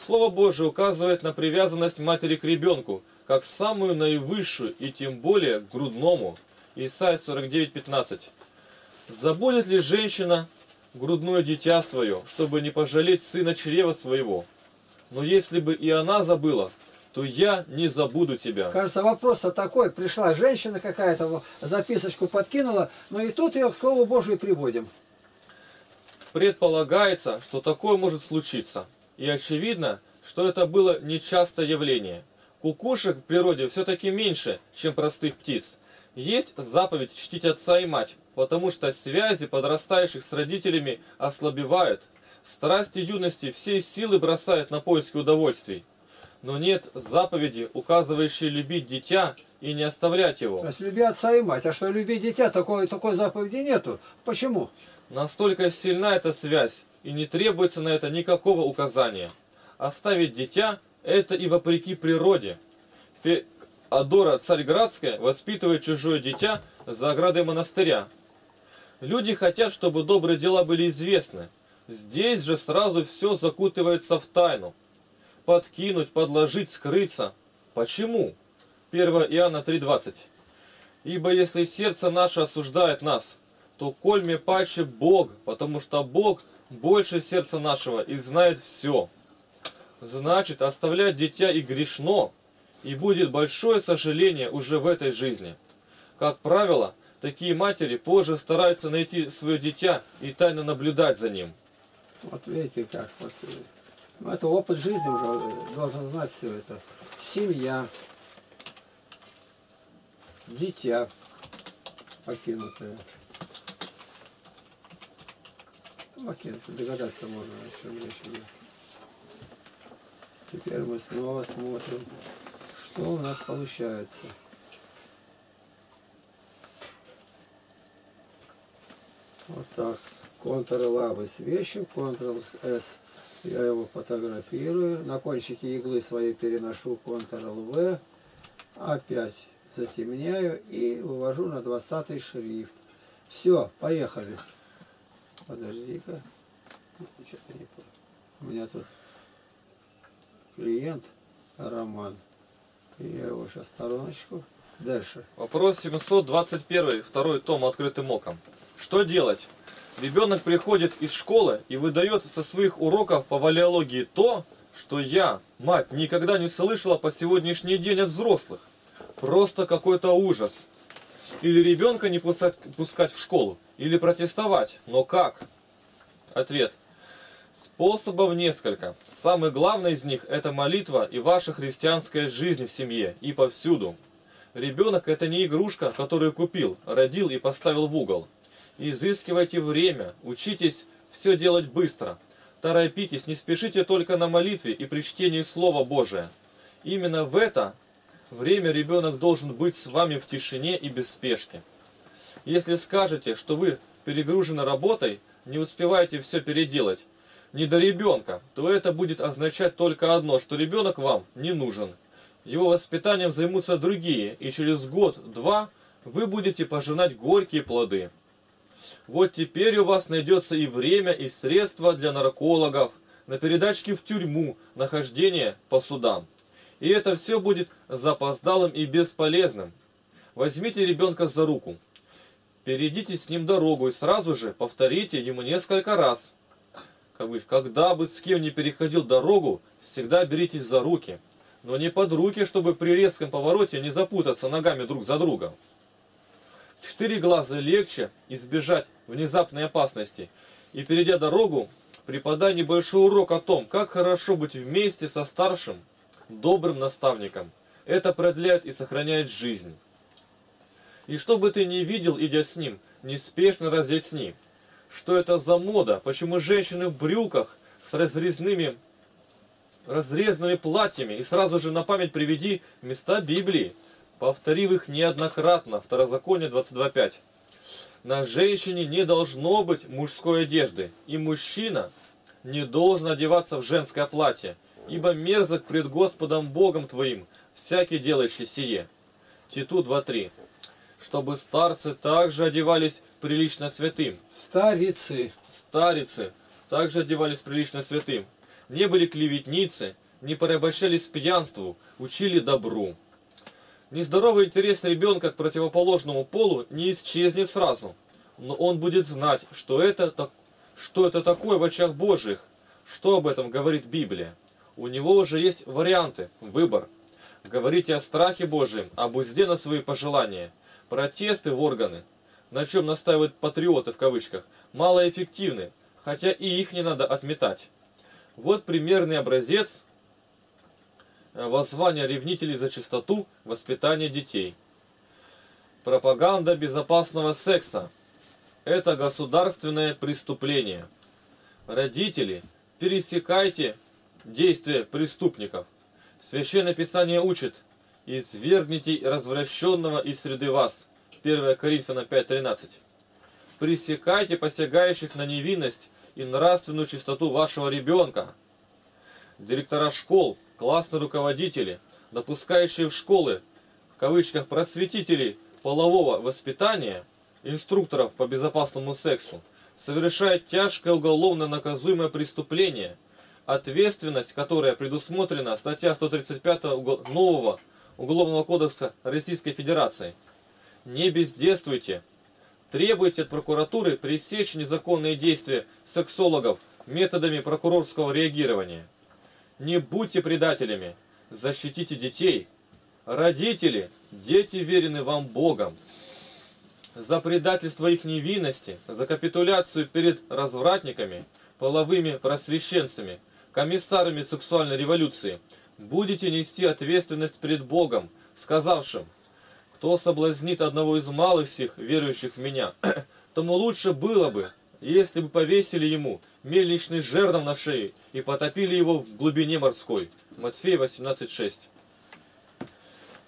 Слово Божие указывает на привязанность матери к ребенку, как самую наивысшую и тем более к грудному. Исайя сорок девять пятнадцать. Забудет ли женщина грудное дитя свое, чтобы не пожалеть сына чрева своего? Но если бы и она забыла, то я не забуду тебя. Кажется, вопрос-то такой. Пришла женщина какая-то, записочку подкинула, но и тут ее к Слову Божию приводим. Предполагается, что такое может случиться. И очевидно, что это было нечастое явление. Кукушек в природе все-таки меньше, чем простых птиц. Есть заповедь чтить отца и мать, потому что связи подрастающих с родителями ослабевают. Страсти юности всей силы бросают на поиски удовольствий. Но нет заповеди, указывающей любить дитя и не оставлять его. То есть люби отца и мать, а что любить дитя, такой, такой заповеди нету. Почему? Настолько сильна эта связь, и не требуется на это никакого указания. Оставить дитя – это и вопреки природе. Феодора Царьградская воспитывает чужое дитя за оградой монастыря. Люди хотят, чтобы добрые дела были известны. Здесь же сразу все закутывается в тайну. Подкинуть, подложить, скрыться. Почему? первое Иоанна три двадцать. Ибо если сердце наше осуждает нас, то кольме паче Бог, потому что Бог больше сердца нашего и знает все. Значит, оставлять дитя и грешно, и будет большое сожаление уже в этой жизни. Как правило, такие матери позже стараются найти свое дитя и тайно наблюдать за ним. Вот видите как, вот. Ну, это опыт жизни уже, должен знать все это. Семья, дитя покинутое. Покинутое, догадаться можно, о чем речь идет. Теперь мы снова смотрим, что у нас получается. Вот так. Ctrl-A высвечу, Ctrl-S. Я его фотографирую, на кончике иглы своей переношу Ctrl-V, опять затемняю и вывожу на двадцатый шрифт. Все, поехали. Подожди-ка. У меня тут клиент Роман. Я его сейчас в стороночку. Дальше. Вопрос семьсот двадцать один, второй том «Открытым оком». Что делать? Ребенок приходит из школы и выдает со своих уроков по валеологии то, что я, мать, никогда не слышала по сегодняшний день от взрослых. Просто какой-то ужас. Или ребенка не пускать, пускать в школу, или протестовать. Но как? Ответ. Способов несколько. Самый главный из них – это молитва и ваша христианская жизнь в семье и повсюду. Ребенок – это не игрушка, которую купил, родил и поставил в угол. Изыскивайте время, учитесь все делать быстро. Торопитесь, не спешите только на молитве и при чтении Слова Божия. Именно в это время ребенок должен быть с вами в тишине и без спешки. Если скажете, что вы перегружены работой, не успеваете все переделать, не до ребенка, то это будет означать только одно, что ребенок вам не нужен. Его воспитанием займутся другие, и через год-два вы будете пожинать горькие плоды. Вот теперь у вас найдется и время, и средства для наркологов, на передачки в тюрьму, нахождение по судам. И это все будет запоздалым и бесполезным. Возьмите ребенка за руку, перейдите с ним дорогу и сразу же повторите ему несколько раз. Когда бы с кем ни переходил дорогу, всегда беритесь за руки. Но не под руки, чтобы при резком повороте не запутаться ногами друг за другом. Четыре глаза легче избежать внезапной опасности. И перейдя дорогу, преподай небольшой урок о том, как хорошо быть вместе со старшим, добрым наставником. Это продляет и сохраняет жизнь. И что бы ты ни видел, идя с ним, неспешно разъясни, что это за мода, почему женщины в брюках с разрезными разрезанными платьями, и сразу же на память приведи места Библии, повторив их неоднократно. Второзаконие двадцать два пять. На женщине не должно быть мужской одежды, и мужчина не должен одеваться в женское платье, ибо мерзок пред Господом Богом твоим всякий делающий сие. Титу два три. Чтобы старцы также одевались прилично святым. Старицы. Старицы также одевались прилично святым. Не были клеветницы, не порабощались пьянству, учили добру. Нездоровый интерес ребенка к противоположному полу не исчезнет сразу, но он будет знать, что это, что это такое в очах Божьих, что об этом говорит Библия. У него уже есть варианты, выбор. Говорите о страхе Божьем, об узде на свои пожелания, протесты в органы, на чем настаивают патриоты в кавычках, малоэффективны, хотя и их не надо отметать. Вот примерный образец воззвания ревнителей за чистоту воспитания детей. Пропаганда безопасного секса – это государственное преступление. Родители, пересекайте действия преступников. Священное Писание учит: «Извергните развращенного из среды вас» первое Коринфянам пять тринадцать. Пресекайте посягающих на невинность и нравственную чистоту вашего ребенка. Директора школ, классные руководители, допускающие в школы, в кавычках, просветителей полового воспитания, инструкторов по безопасному сексу, совершают тяжкое уголовно наказуемое преступление, ответственность, которая предусмотрена статья сто тридцать пять нового Уголовного кодекса Российской Федерации. Не бездействуйте. Требуйте от прокуратуры пресечь незаконные действия сексологов методами прокурорского реагирования. Не будьте предателями. Защитите детей. Родители, дети верены вам Богом. За предательство их невинности, за капитуляцию перед развратниками, половыми просвещенцами, комиссарами сексуальной революции будете нести ответственность пред Богом, сказавшим: «Кто соблазнит одного из малых сих, верующих в меня, тому лучше было бы, если бы повесили ему мельничный жернов на шее и потопили его в глубине морской». Матфея восемнадцать шесть.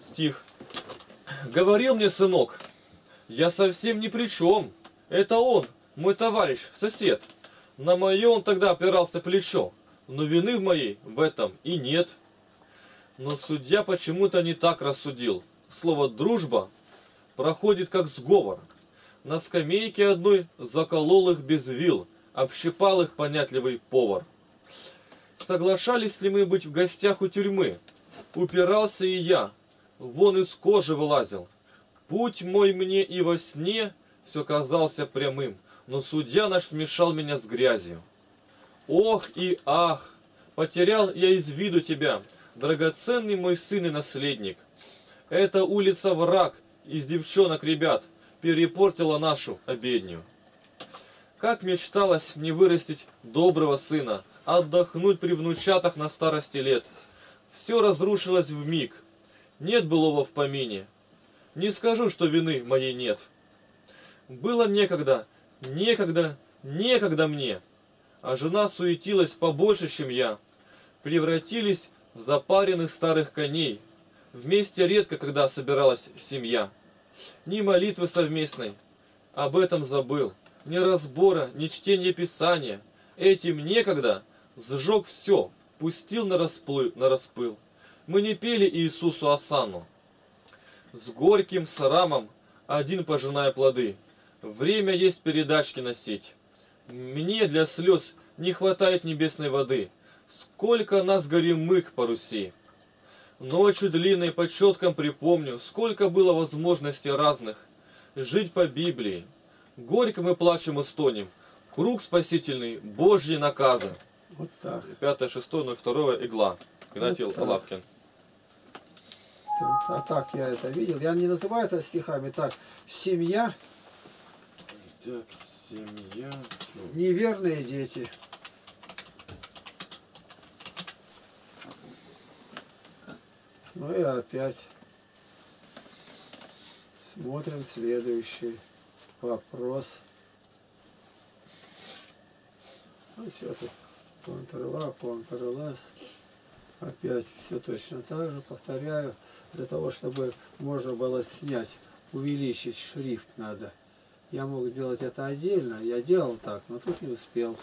Стих. «Говорил мне сынок: я совсем ни при чем. Это он, мой товарищ, сосед. На мое он тогда опирался плечо, но вины в моей в этом и нет». Но судья почему-то не так рассудил. Слово «дружба» проходит как сговор. На скамейке одной заколол их без вил, общипал их понятливый повар. Соглашались ли мы быть в гостях у тюрьмы? Упирался и я, вон из кожи вылазил. Путь мой мне и во сне все казался прямым, но судья наш смешал меня с грязью. Ох и ах, потерял я из виду тебя, драгоценный мой сын и наследник. Эта улица враг из девчонок ребят перепортила нашу обедню. Как мечталось мне вырастить доброго сына, отдохнуть при внучатах на старости лет. Все разрушилось вмиг, нет былого в помине. Не скажу, что вины моей нет. Было некогда, некогда, некогда мне, а жена суетилась побольше, чем я. Превратились в запаренных старых коней. Вместе редко когда собиралась семья. Ни молитвы совместной, об этом забыл, ни разбора, ни чтения Писания. Этим некогда сжег все, пустил на расплыл, на распыл. Мы не пели Иисусу осанну. С горьким срамом, один пожиная плоды. Время есть передачки носить. Мне для слез не хватает небесной воды. Сколько нас горим мы к паруси. Ночью длинной по четкам припомню, сколько было возможностей разных жить по Библии. Горько мы плачем и стонем. Круг спасительный, Божьи наказы. Вот так. пятое шестое ноль второе игла. Игнатий Лапкин. А так я это видел. Я не называю это стихами. Так, семья. Так, семья. Неверные дети. Ну и опять смотрим следующий вопрос. Ну все тут. Ctrl-A, Ctrl-S. Опять все точно так же, повторяю, для того, чтобы можно было снять, увеличить шрифт надо. Я мог сделать это отдельно, я делал так, но тут не успел.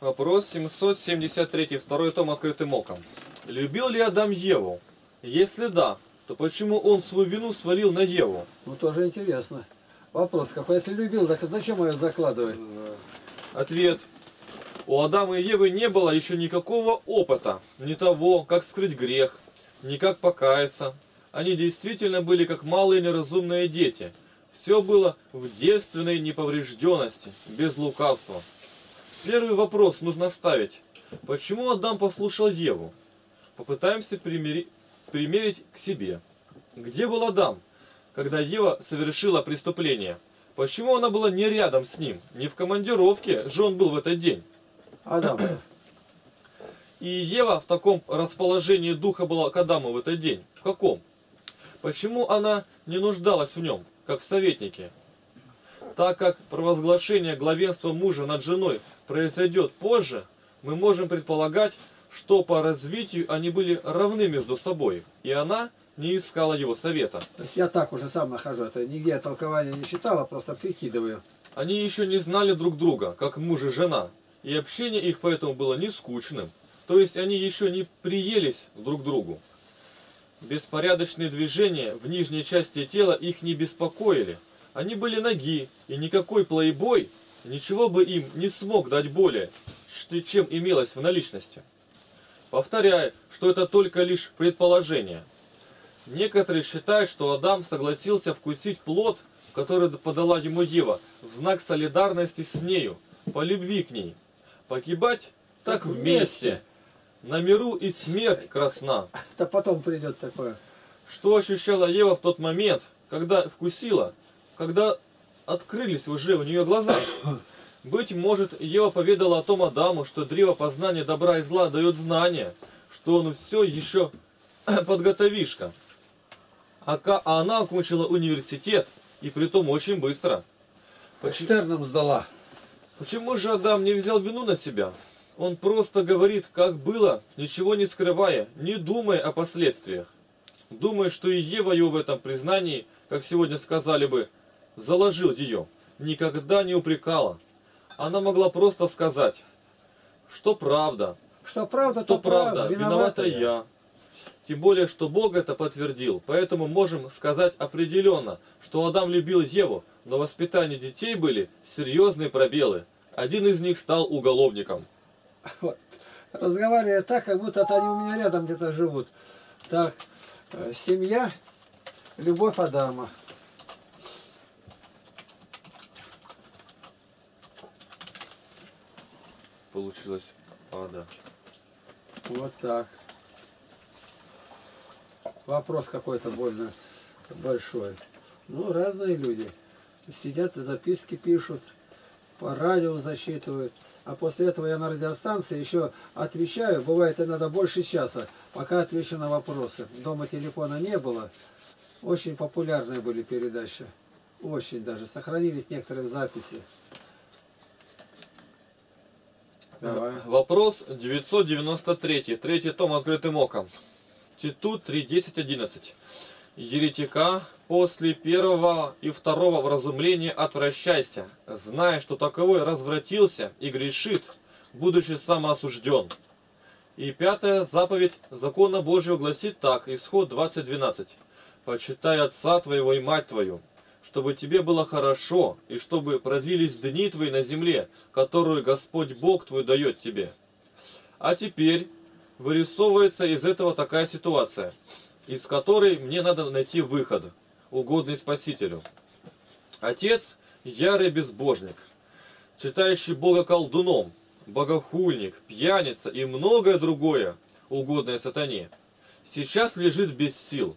Вопрос семьсот семьдесят три, второй том «Открытым оком». Любил ли Адам Еву? Если да, то почему он свою вину свалил на Еву? Ну, тоже интересно. Вопрос какой. Если любил, так зачем ее закладывать? Ответ. У Адама и Евы не было еще никакого опыта, ни того, как скрыть грех, ни как покаяться. Они действительно были как малые неразумные дети. Все было в девственной неповрежденности, без лукавства. Первый вопрос нужно ставить. Почему Адам послушал Еву? Попытаемся примери... примерить к себе. Где был Адам, когда Ева совершила преступление? Почему она была не рядом с ним? Не в командировке же он был в этот день. Адам. И Ева в таком расположении духа была к Адаму в этот день. В каком? Почему она не нуждалась в нем, как в советнике? Так как провозглашение главенства мужа над женой произойдет позже, мы можем предполагать, что по развитию они были равны между собой, и она не искала его совета. То есть я так уже сам нахожу, это нигде я толкования не читала, просто прикидываю. Они еще не знали друг друга, как муж и жена. И общение их поэтому было не скучным. То есть они еще не приелись друг к другу. Беспорядочные движения в нижней части тела их не беспокоили. Они были наги, и никакой плейбой ничего бы им не смог дать более, чем имелось в наличности. Повторяю, что это только лишь предположение. Некоторые считают, что Адам согласился вкусить плод, который подала ему Ева, в знак солидарности с нею, по любви к ней. Погибать так вместе. На миру и смерть красна. Да потом придет такое. Что ощущала Ева в тот момент, когда вкусила, когда открылись уже у нее глаза? Быть может, Ева поведала о том Адаму, что древо познания добра и зла дает знание, что он все еще подготовишка. А она окончила университет, и притом очень быстро. По четырнам сдала. Почему же Адам не взял вину на себя? Он просто говорит, как было, ничего не скрывая, не думая о последствиях. Думая, что и Ева его в этом признании, как сегодня сказали бы, заложил ее, никогда не упрекала. Она могла просто сказать, что правда, что правда, то, то правда, правда. Виновата я. я. Тем более, что Бог это подтвердил, поэтому можем сказать определенно, что Адам любил Еву, но в воспитании детей были серьезные пробелы. Один из них стал уголовником. Вот. Разговаривая так, как будто они у меня рядом где-то живут. Так, семья, любовь Адама. Получилось Ада. Вот так. Вопрос какой-то больно большой. Ну, разные люди. Сидят и записки пишут, по радио засчитывают. А после этого я на радиостанции еще отвечаю. Бывает иногда больше часа, пока отвечу на вопросы. Дома телефона не было. Очень популярные были передачи. Очень даже. Сохранились некоторые записи. Давай. Вопрос девятьсот девяносто три. Третий том «Открытым оком». Титут три десять одиннадцать. Еретика после первого и второго вразумления отвращайся, зная, что таковой развратился и грешит, будучи самоосужден. И пятая заповедь закона Божьего гласит так, исход двадцать двенадцать. Почитай отца твоего и мать твою, чтобы тебе было хорошо, и чтобы продлились дни твои на земле, которую Господь Бог твой дает тебе. А теперь вырисовывается из этого такая ситуация, из которой мне надо найти выход, угодный Спасителю. Отец – ярый безбожник, читающий Бога колдуном, богохульник, пьяница и многое другое, угодное сатане. Сейчас лежит без сил,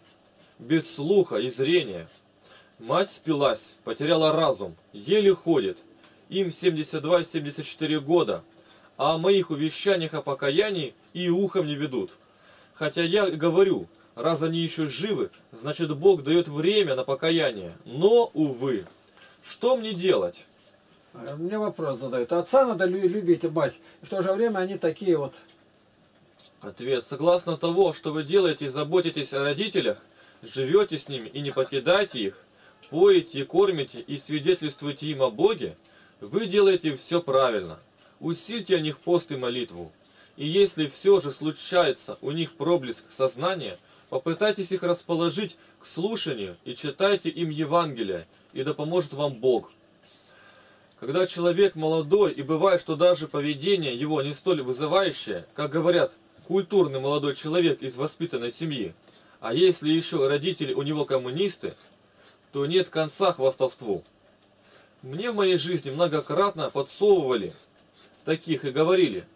без слуха и зрения. Мать спилась, потеряла разум, еле ходит, им семьдесят два и семьдесят четыре года, а о моих увещаниях о покаянии и ухом не ведут. Хотя я говорю, раз они еще живы, значит Бог дает время на покаяние. Но, увы, что мне делать? Мне вопрос задают. Отца надо любить и мать. И в то же время они такие вот. Ответ. Согласно того, что вы делаете и заботитесь о родителях, живете с ними и не покидаете их, поете, кормите и свидетельствуете им о Боге, вы делаете все правильно. Усильте о них пост и молитву. И если все же случается у них проблеск сознания, попытайтесь их расположить к слушанию и читайте им Евангелие, и да поможет вам Бог. Когда человек молодой, и бывает, что даже поведение его не столь вызывающее, как говорят, культурный молодой человек из воспитанной семьи, а если еще родители у него коммунисты, то нет конца хвастовству. Мне в моей жизни многократно подсовывали таких и говорили,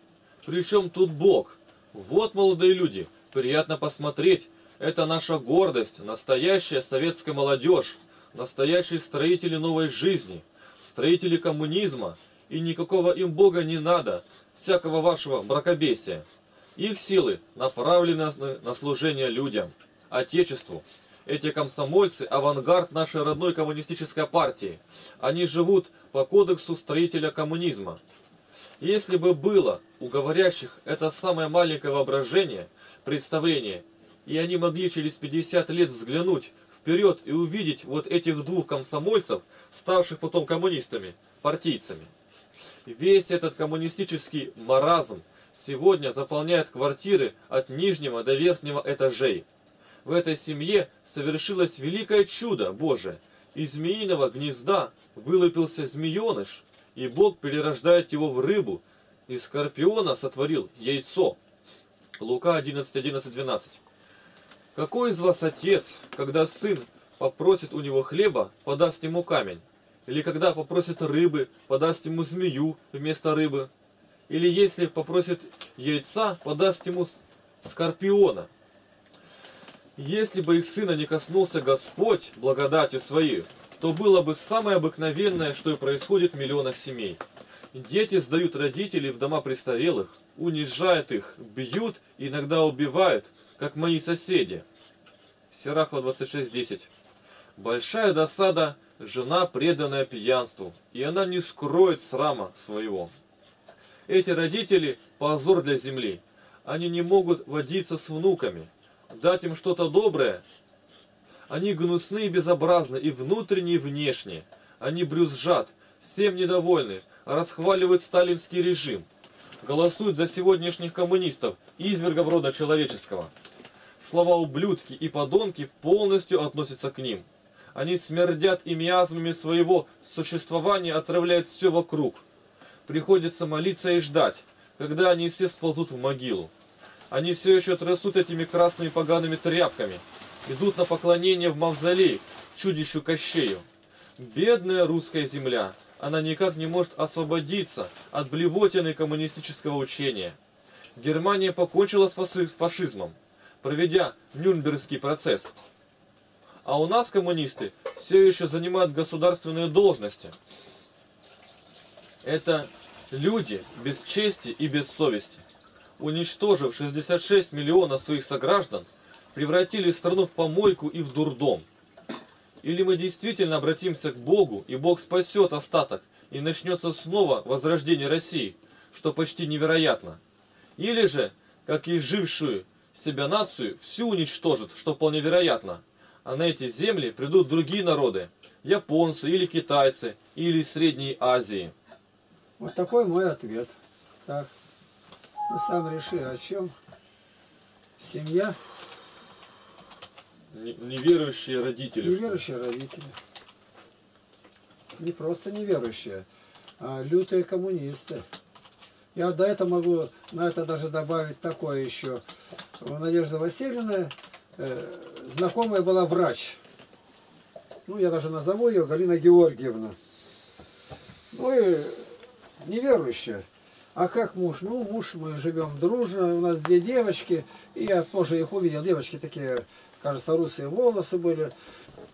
причем тут Бог, вот молодые люди, приятно посмотреть, это наша гордость, настоящая советская молодежь, настоящие строители новой жизни, строители коммунизма, и никакого им Бога не надо, всякого вашего бракобесия. Их силы направлены на служение людям, Отечеству. Эти комсомольцы – авангард нашей родной коммунистической партии. Они живут по кодексу строителя коммунизма. Если бы было у говорящих это самое маленькое воображение, представление, и они могли через пятьдесят лет взглянуть вперед и увидеть вот этих двух комсомольцев, ставших потом коммунистами, партийцами. Весь этот коммунистический маразм сегодня заполняет квартиры от нижнего до верхнего этажей. В этой семье совершилось великое чудо Божие. Из змеиного гнезда вылупился змееныш, и Бог перерождает его в рыбу, из скорпиона сотворил яйцо. Лука одиннадцать, одиннадцать, двенадцать. Какой из вас отец, когда сын попросит у него хлеба, подаст ему камень? Или когда попросит рыбы, подаст ему змею вместо рыбы? Или если попросит яйца, подаст ему скорпиона? Если бы их сына не коснулся Господь благодатью своей, то было бы самое обыкновенное, что и происходит в миллионах семей. Дети сдают родителей в дома престарелых, унижают их, бьют, иногда убивают, как мои соседи. Сирахова двадцать шесть, десять. Большая досада, жена преданная пьянству, и она не скроет срама своего. Эти родители – позор для земли. Они не могут водиться с внуками, дать им что-то доброе. Они гнусны и безобразны, и внутренне, и внешне. Они брюзжат, всем недовольны, расхваливают сталинский режим, голосуют за сегодняшних коммунистов, извергов рода человеческого. Слова «ублюдки» и «подонки» полностью относятся к ним. Они смердят и миазмами своего существования отравляют все вокруг. Приходится молиться и ждать, когда они все сползут в могилу. Они все еще трясут этими красными погаными тряпками, идут на поклонение в мавзолей чудищу Кощею. Бедная русская земля, она никак не может освободиться от блевотины коммунистического учения. Германия покончила с фашизмом, проведя Нюрнбергский процесс. А у нас коммунисты все еще занимают государственные должности. Это люди без чести и без совести, уничтожив шестьдесят шесть миллионов своих сограждан, превратили страну в помойку и в дурдом. Или мы действительно обратимся к Богу, и Бог спасет остаток, и начнется снова возрождение России, что почти невероятно. Или же, как и жившую себя нацию, всю уничтожит, что вполне вероятно, а на эти земли придут другие народы, японцы или китайцы, или из Средней Азии. Вот такой мой ответ. Так, ну сам реши, о чем семья? Неверующие родители. Неверующие родители. Не просто неверующие, а лютые коммунисты. Я до этого могу на это даже добавить такое еще. У Надежды Васильевны э, знакомая была врач. Ну, я даже назову ее Галина Георгиевна. Ну и неверующая. А как муж? Ну, муж, мы живем дружно, у нас две девочки. И я позже их увидел, девочки такие... Кажется, русые волосы были.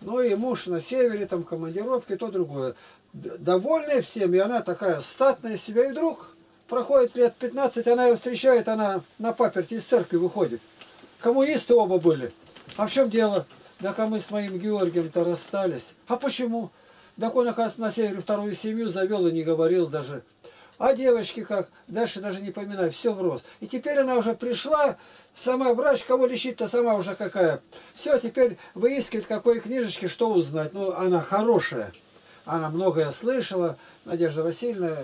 Ну и муж на севере, там командировки, то другое. Довольная всем, и она такая статная себя. И вдруг проходит лет пятнадцать, она ее встречает, она на паперти из церкви выходит. Коммунисты оба были. А в чем дело? Да-ка мы с моим Георгием-то расстались. А почему? Да он, оказывается, на севере вторую семью завел и не говорил даже. А девочки как? Дальше даже не поминаю, все в рост. И теперь она уже пришла, сама врач, кого лечить-то сама уже какая. Все, теперь выискивает, какой книжечки, что узнать. Ну, она хорошая. Она многое слышала. Надежда Васильевна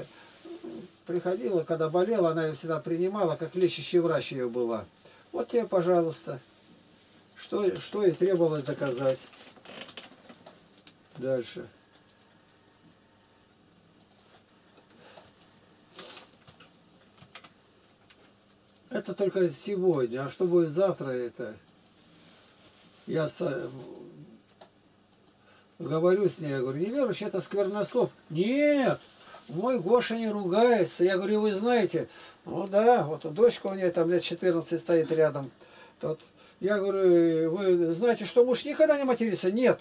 приходила, когда болела, она ее всегда принимала, как лечащий врач ее была. Вот тебе, пожалуйста. Что, что и требовалось доказать. Дальше. Это только сегодня. А что будет завтра, это... Я с... говорю с ней, я говорю, неверующий, это сквернослов. Нет, мой Гоша не ругается. Я говорю, вы знаете, ну да, вот дочка у нее там лет четырнадцать стоит рядом. Тот... Я говорю, вы знаете, что муж никогда не матерится? Нет.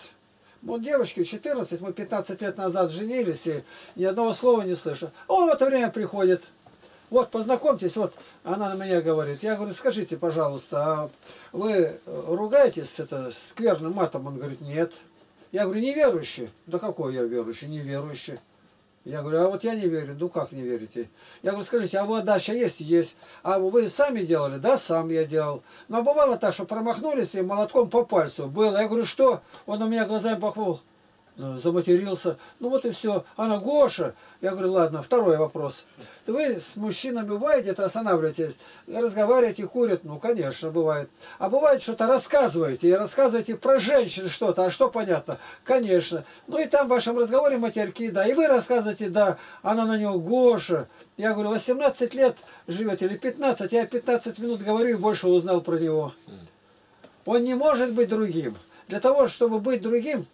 Вот девочки четырнадцать, мы пятнадцать лет назад женились, и ни одного слова не слышу. Он в это время приходит. Вот, познакомьтесь, вот, она на меня говорит. Я говорю, скажите, пожалуйста, а вы ругаетесь это скверным матом? Он говорит, нет. Я говорю, неверующий? Да какой я верующий? Неверующий. Я говорю, а вот я не верю. Ну как не верите? Я говорю, скажите, а отдача есть? Есть. А вы сами делали? Да, сам я делал. Но бывало так, что промахнулись и молотком по пальцу. Было. Я говорю, что? Он у меня глазами похвал. Заматерился. Ну вот и все. Она, Гоша. Я говорю, ладно, второй вопрос. Вы с мужчинами бывает где-то останавливаетесь, разговариваете, курят? Ну, конечно, бывает. А бывает, что-то рассказываете, и рассказываете про женщин что-то, а что понятно? Конечно. Ну и там в вашем разговоре матерки, да, и вы рассказываете, да, она на него, Гоша. Я говорю, восемнадцать лет живете или пятнадцать, я пятнадцать минут говорю и больше узнал про него. Он не может быть другим. Для того, чтобы быть другим,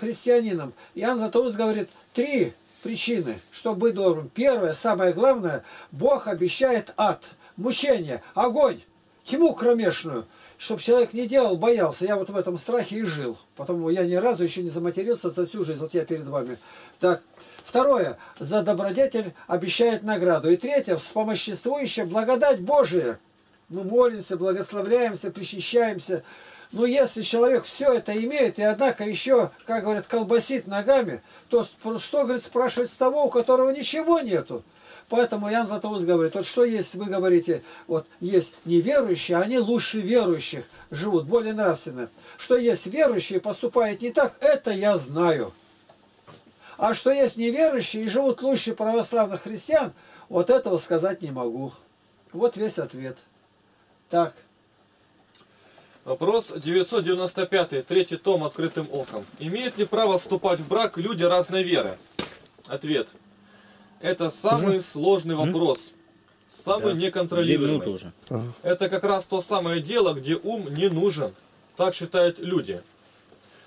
христианином, Иоанн Златоуст говорит, три причины, чтобы быть добрым. Первое, самое главное, Бог обещает ад, мучение, огонь, тьму кромешную, чтобы человек не делал, боялся. Я вот в этом страхе и жил, потому я ни разу еще не заматерился за всю жизнь, вот я перед вами. Так. Второе, за добродетель обещает награду. И третье, вспомоществующая благодать Божия. Мы молимся, благословляемся, причащаемся. Но если человек все это имеет, и однако еще, как говорят, колбасит ногами, то что, говорит, спрашивать с того, у которого ничего нету? Поэтому Иоанн Златоуст говорит, вот что есть, вы говорите, вот есть неверующие, они лучше верующих живут, более нравственно. Что есть верующие, поступают не так, это я знаю. А что есть неверующие и живут лучше православных христиан, вот этого сказать не могу. Вот весь ответ. Так. Вопрос девятьсот девяносто пять, третий том «Открытым оком». Имеет ли право вступать в брак люди разной веры? Ответ. Это самый угу. сложный вопрос. Угу. Самый да. неконтролируемый. Уже. Это как раз то самое дело, где ум не нужен. Так считают люди.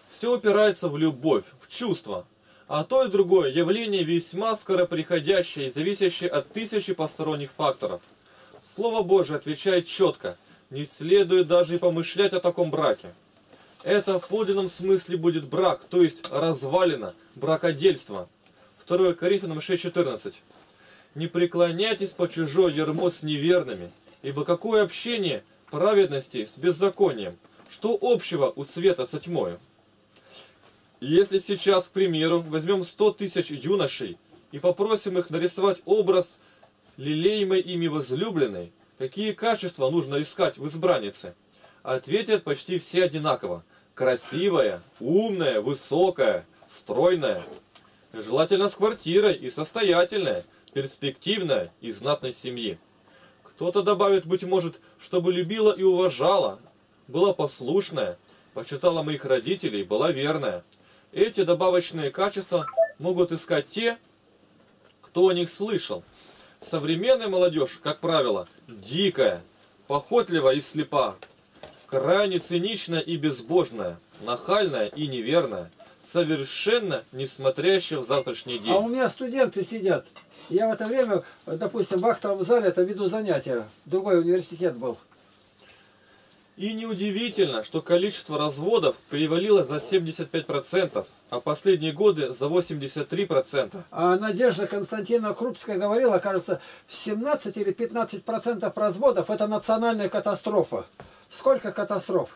Все упирается в любовь, в чувства. А то и другое явление весьма скороприходящее и зависящее от тысячи посторонних факторов. Слово Божие отвечает четко. Не следует даже и помышлять о таком браке. Это в подлинном смысле будет брак, то есть развалина, бракодельство. второе Коринфянам шесть четырнадцать. Не преклоняйтесь по чужое ярмо с неверными, ибо какое общение праведности с беззаконием, что общего у света со тьмою? Если сейчас, к примеру, возьмем сто тысяч юношей и попросим их нарисовать образ лелеемой ими возлюбленной, какие качества нужно искать в избраннице? Ответят почти все одинаково. Красивая, умная, высокая, стройная. Желательно с квартирой и состоятельная, перспективная и знатной семьи. Кто-то добавит, быть может, чтобы любила и уважала, была послушная, почитала моих родителей, была верная. Эти добавочные качества могут искать те, кто о них слышал. Современная молодежь, как правило, дикая, похотлива и слепа, крайне циничная и безбожная, нахальная и неверная, совершенно не смотрящая в завтрашний день. А у меня студенты сидят. Я в это время, допустим, в актовом зале это веду занятия. Другой университет был. И неудивительно, что количество разводов перевалило за семьдесят пять процентов, а последние годы за восемьдесят три процента. А Надежда Константиновна Крупская говорила, кажется, семнадцать или пятнадцать процентов разводов – это национальная катастрофа. Сколько катастроф?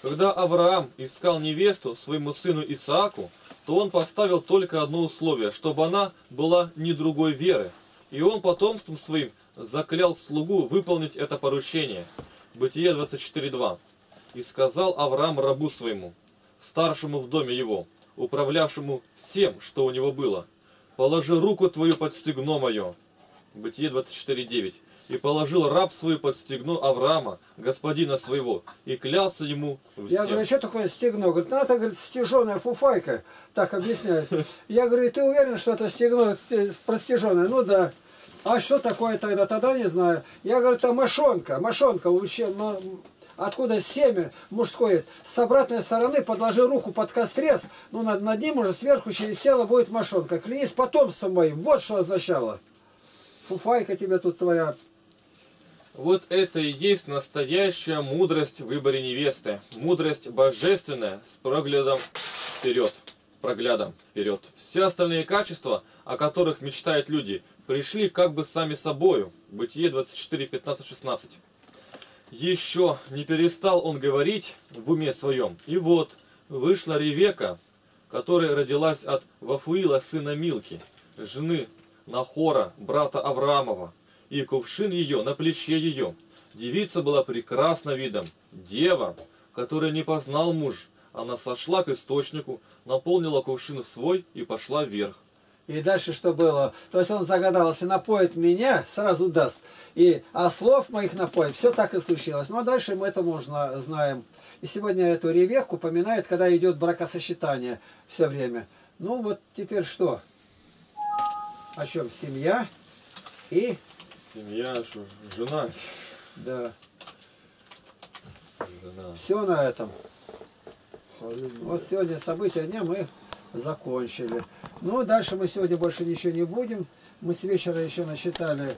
Когда Авраам искал невесту своему сыну Исааку, то он поставил только одно условие, чтобы она была не другой веры, И он потомством своим заклял слугу выполнить это поручение. Бытие двадцать четыре, два. И сказал Авраам рабу своему, старшему в доме его, управлявшему всем, что у него было: положи руку твою под стегно мое. Бытие двадцать четыре, девять. И положил раб свою под стегно Авраама, господина своего, и клялся ему всем. Я говорю, что такое стегно? Говорит, ну это, говорит, стяженая фуфайка. Так объясняет. Я говорю, ты уверен, что это стегно простяженное? Ну да. А что такое тогда? Тогда не знаю. Я говорю, это мошонка. Мошонка. Откуда семя мужское есть? С обратной стороны подложи руку под кострец, ну над, над ним уже сверху через тело будет мошонка. Клянись потомством моим. Вот что означало. Фуфайка тебя тут твоя. Вот это и есть настоящая мудрость в выборе невесты. Мудрость божественная с проглядом вперед. Проглядом вперед. Все остальные качества, о которых мечтают люди, пришли как бы сами собою. Бытие двадцать четыре, пятнадцать, шестнадцать. Еще не перестал он говорить в уме своем. И вот вышла Ревека, которая родилась от Вафуила, сына Милки, жены Нахора, брата Авраамова. И кувшин ее на плече ее. Девица была прекрасна видом, дева, которую не познал муж. Она сошла к источнику, наполнила кувшин свой и пошла вверх. И дальше что было? То есть он загадал, если напоит меня, сразу даст. И а слов моих напоит. Все так и случилось. Но дальше мы это можно знаем. И сегодня эту Ревекку поминает, когда идет бракосочетание все время. Ну вот теперь что? О чем? Семья и... Семья, что, жена. Да. Жена. Все на этом. Вот сегодня события дня мы закончили. Ну, дальше мы сегодня больше ничего не будем. Мы с вечера еще насчитали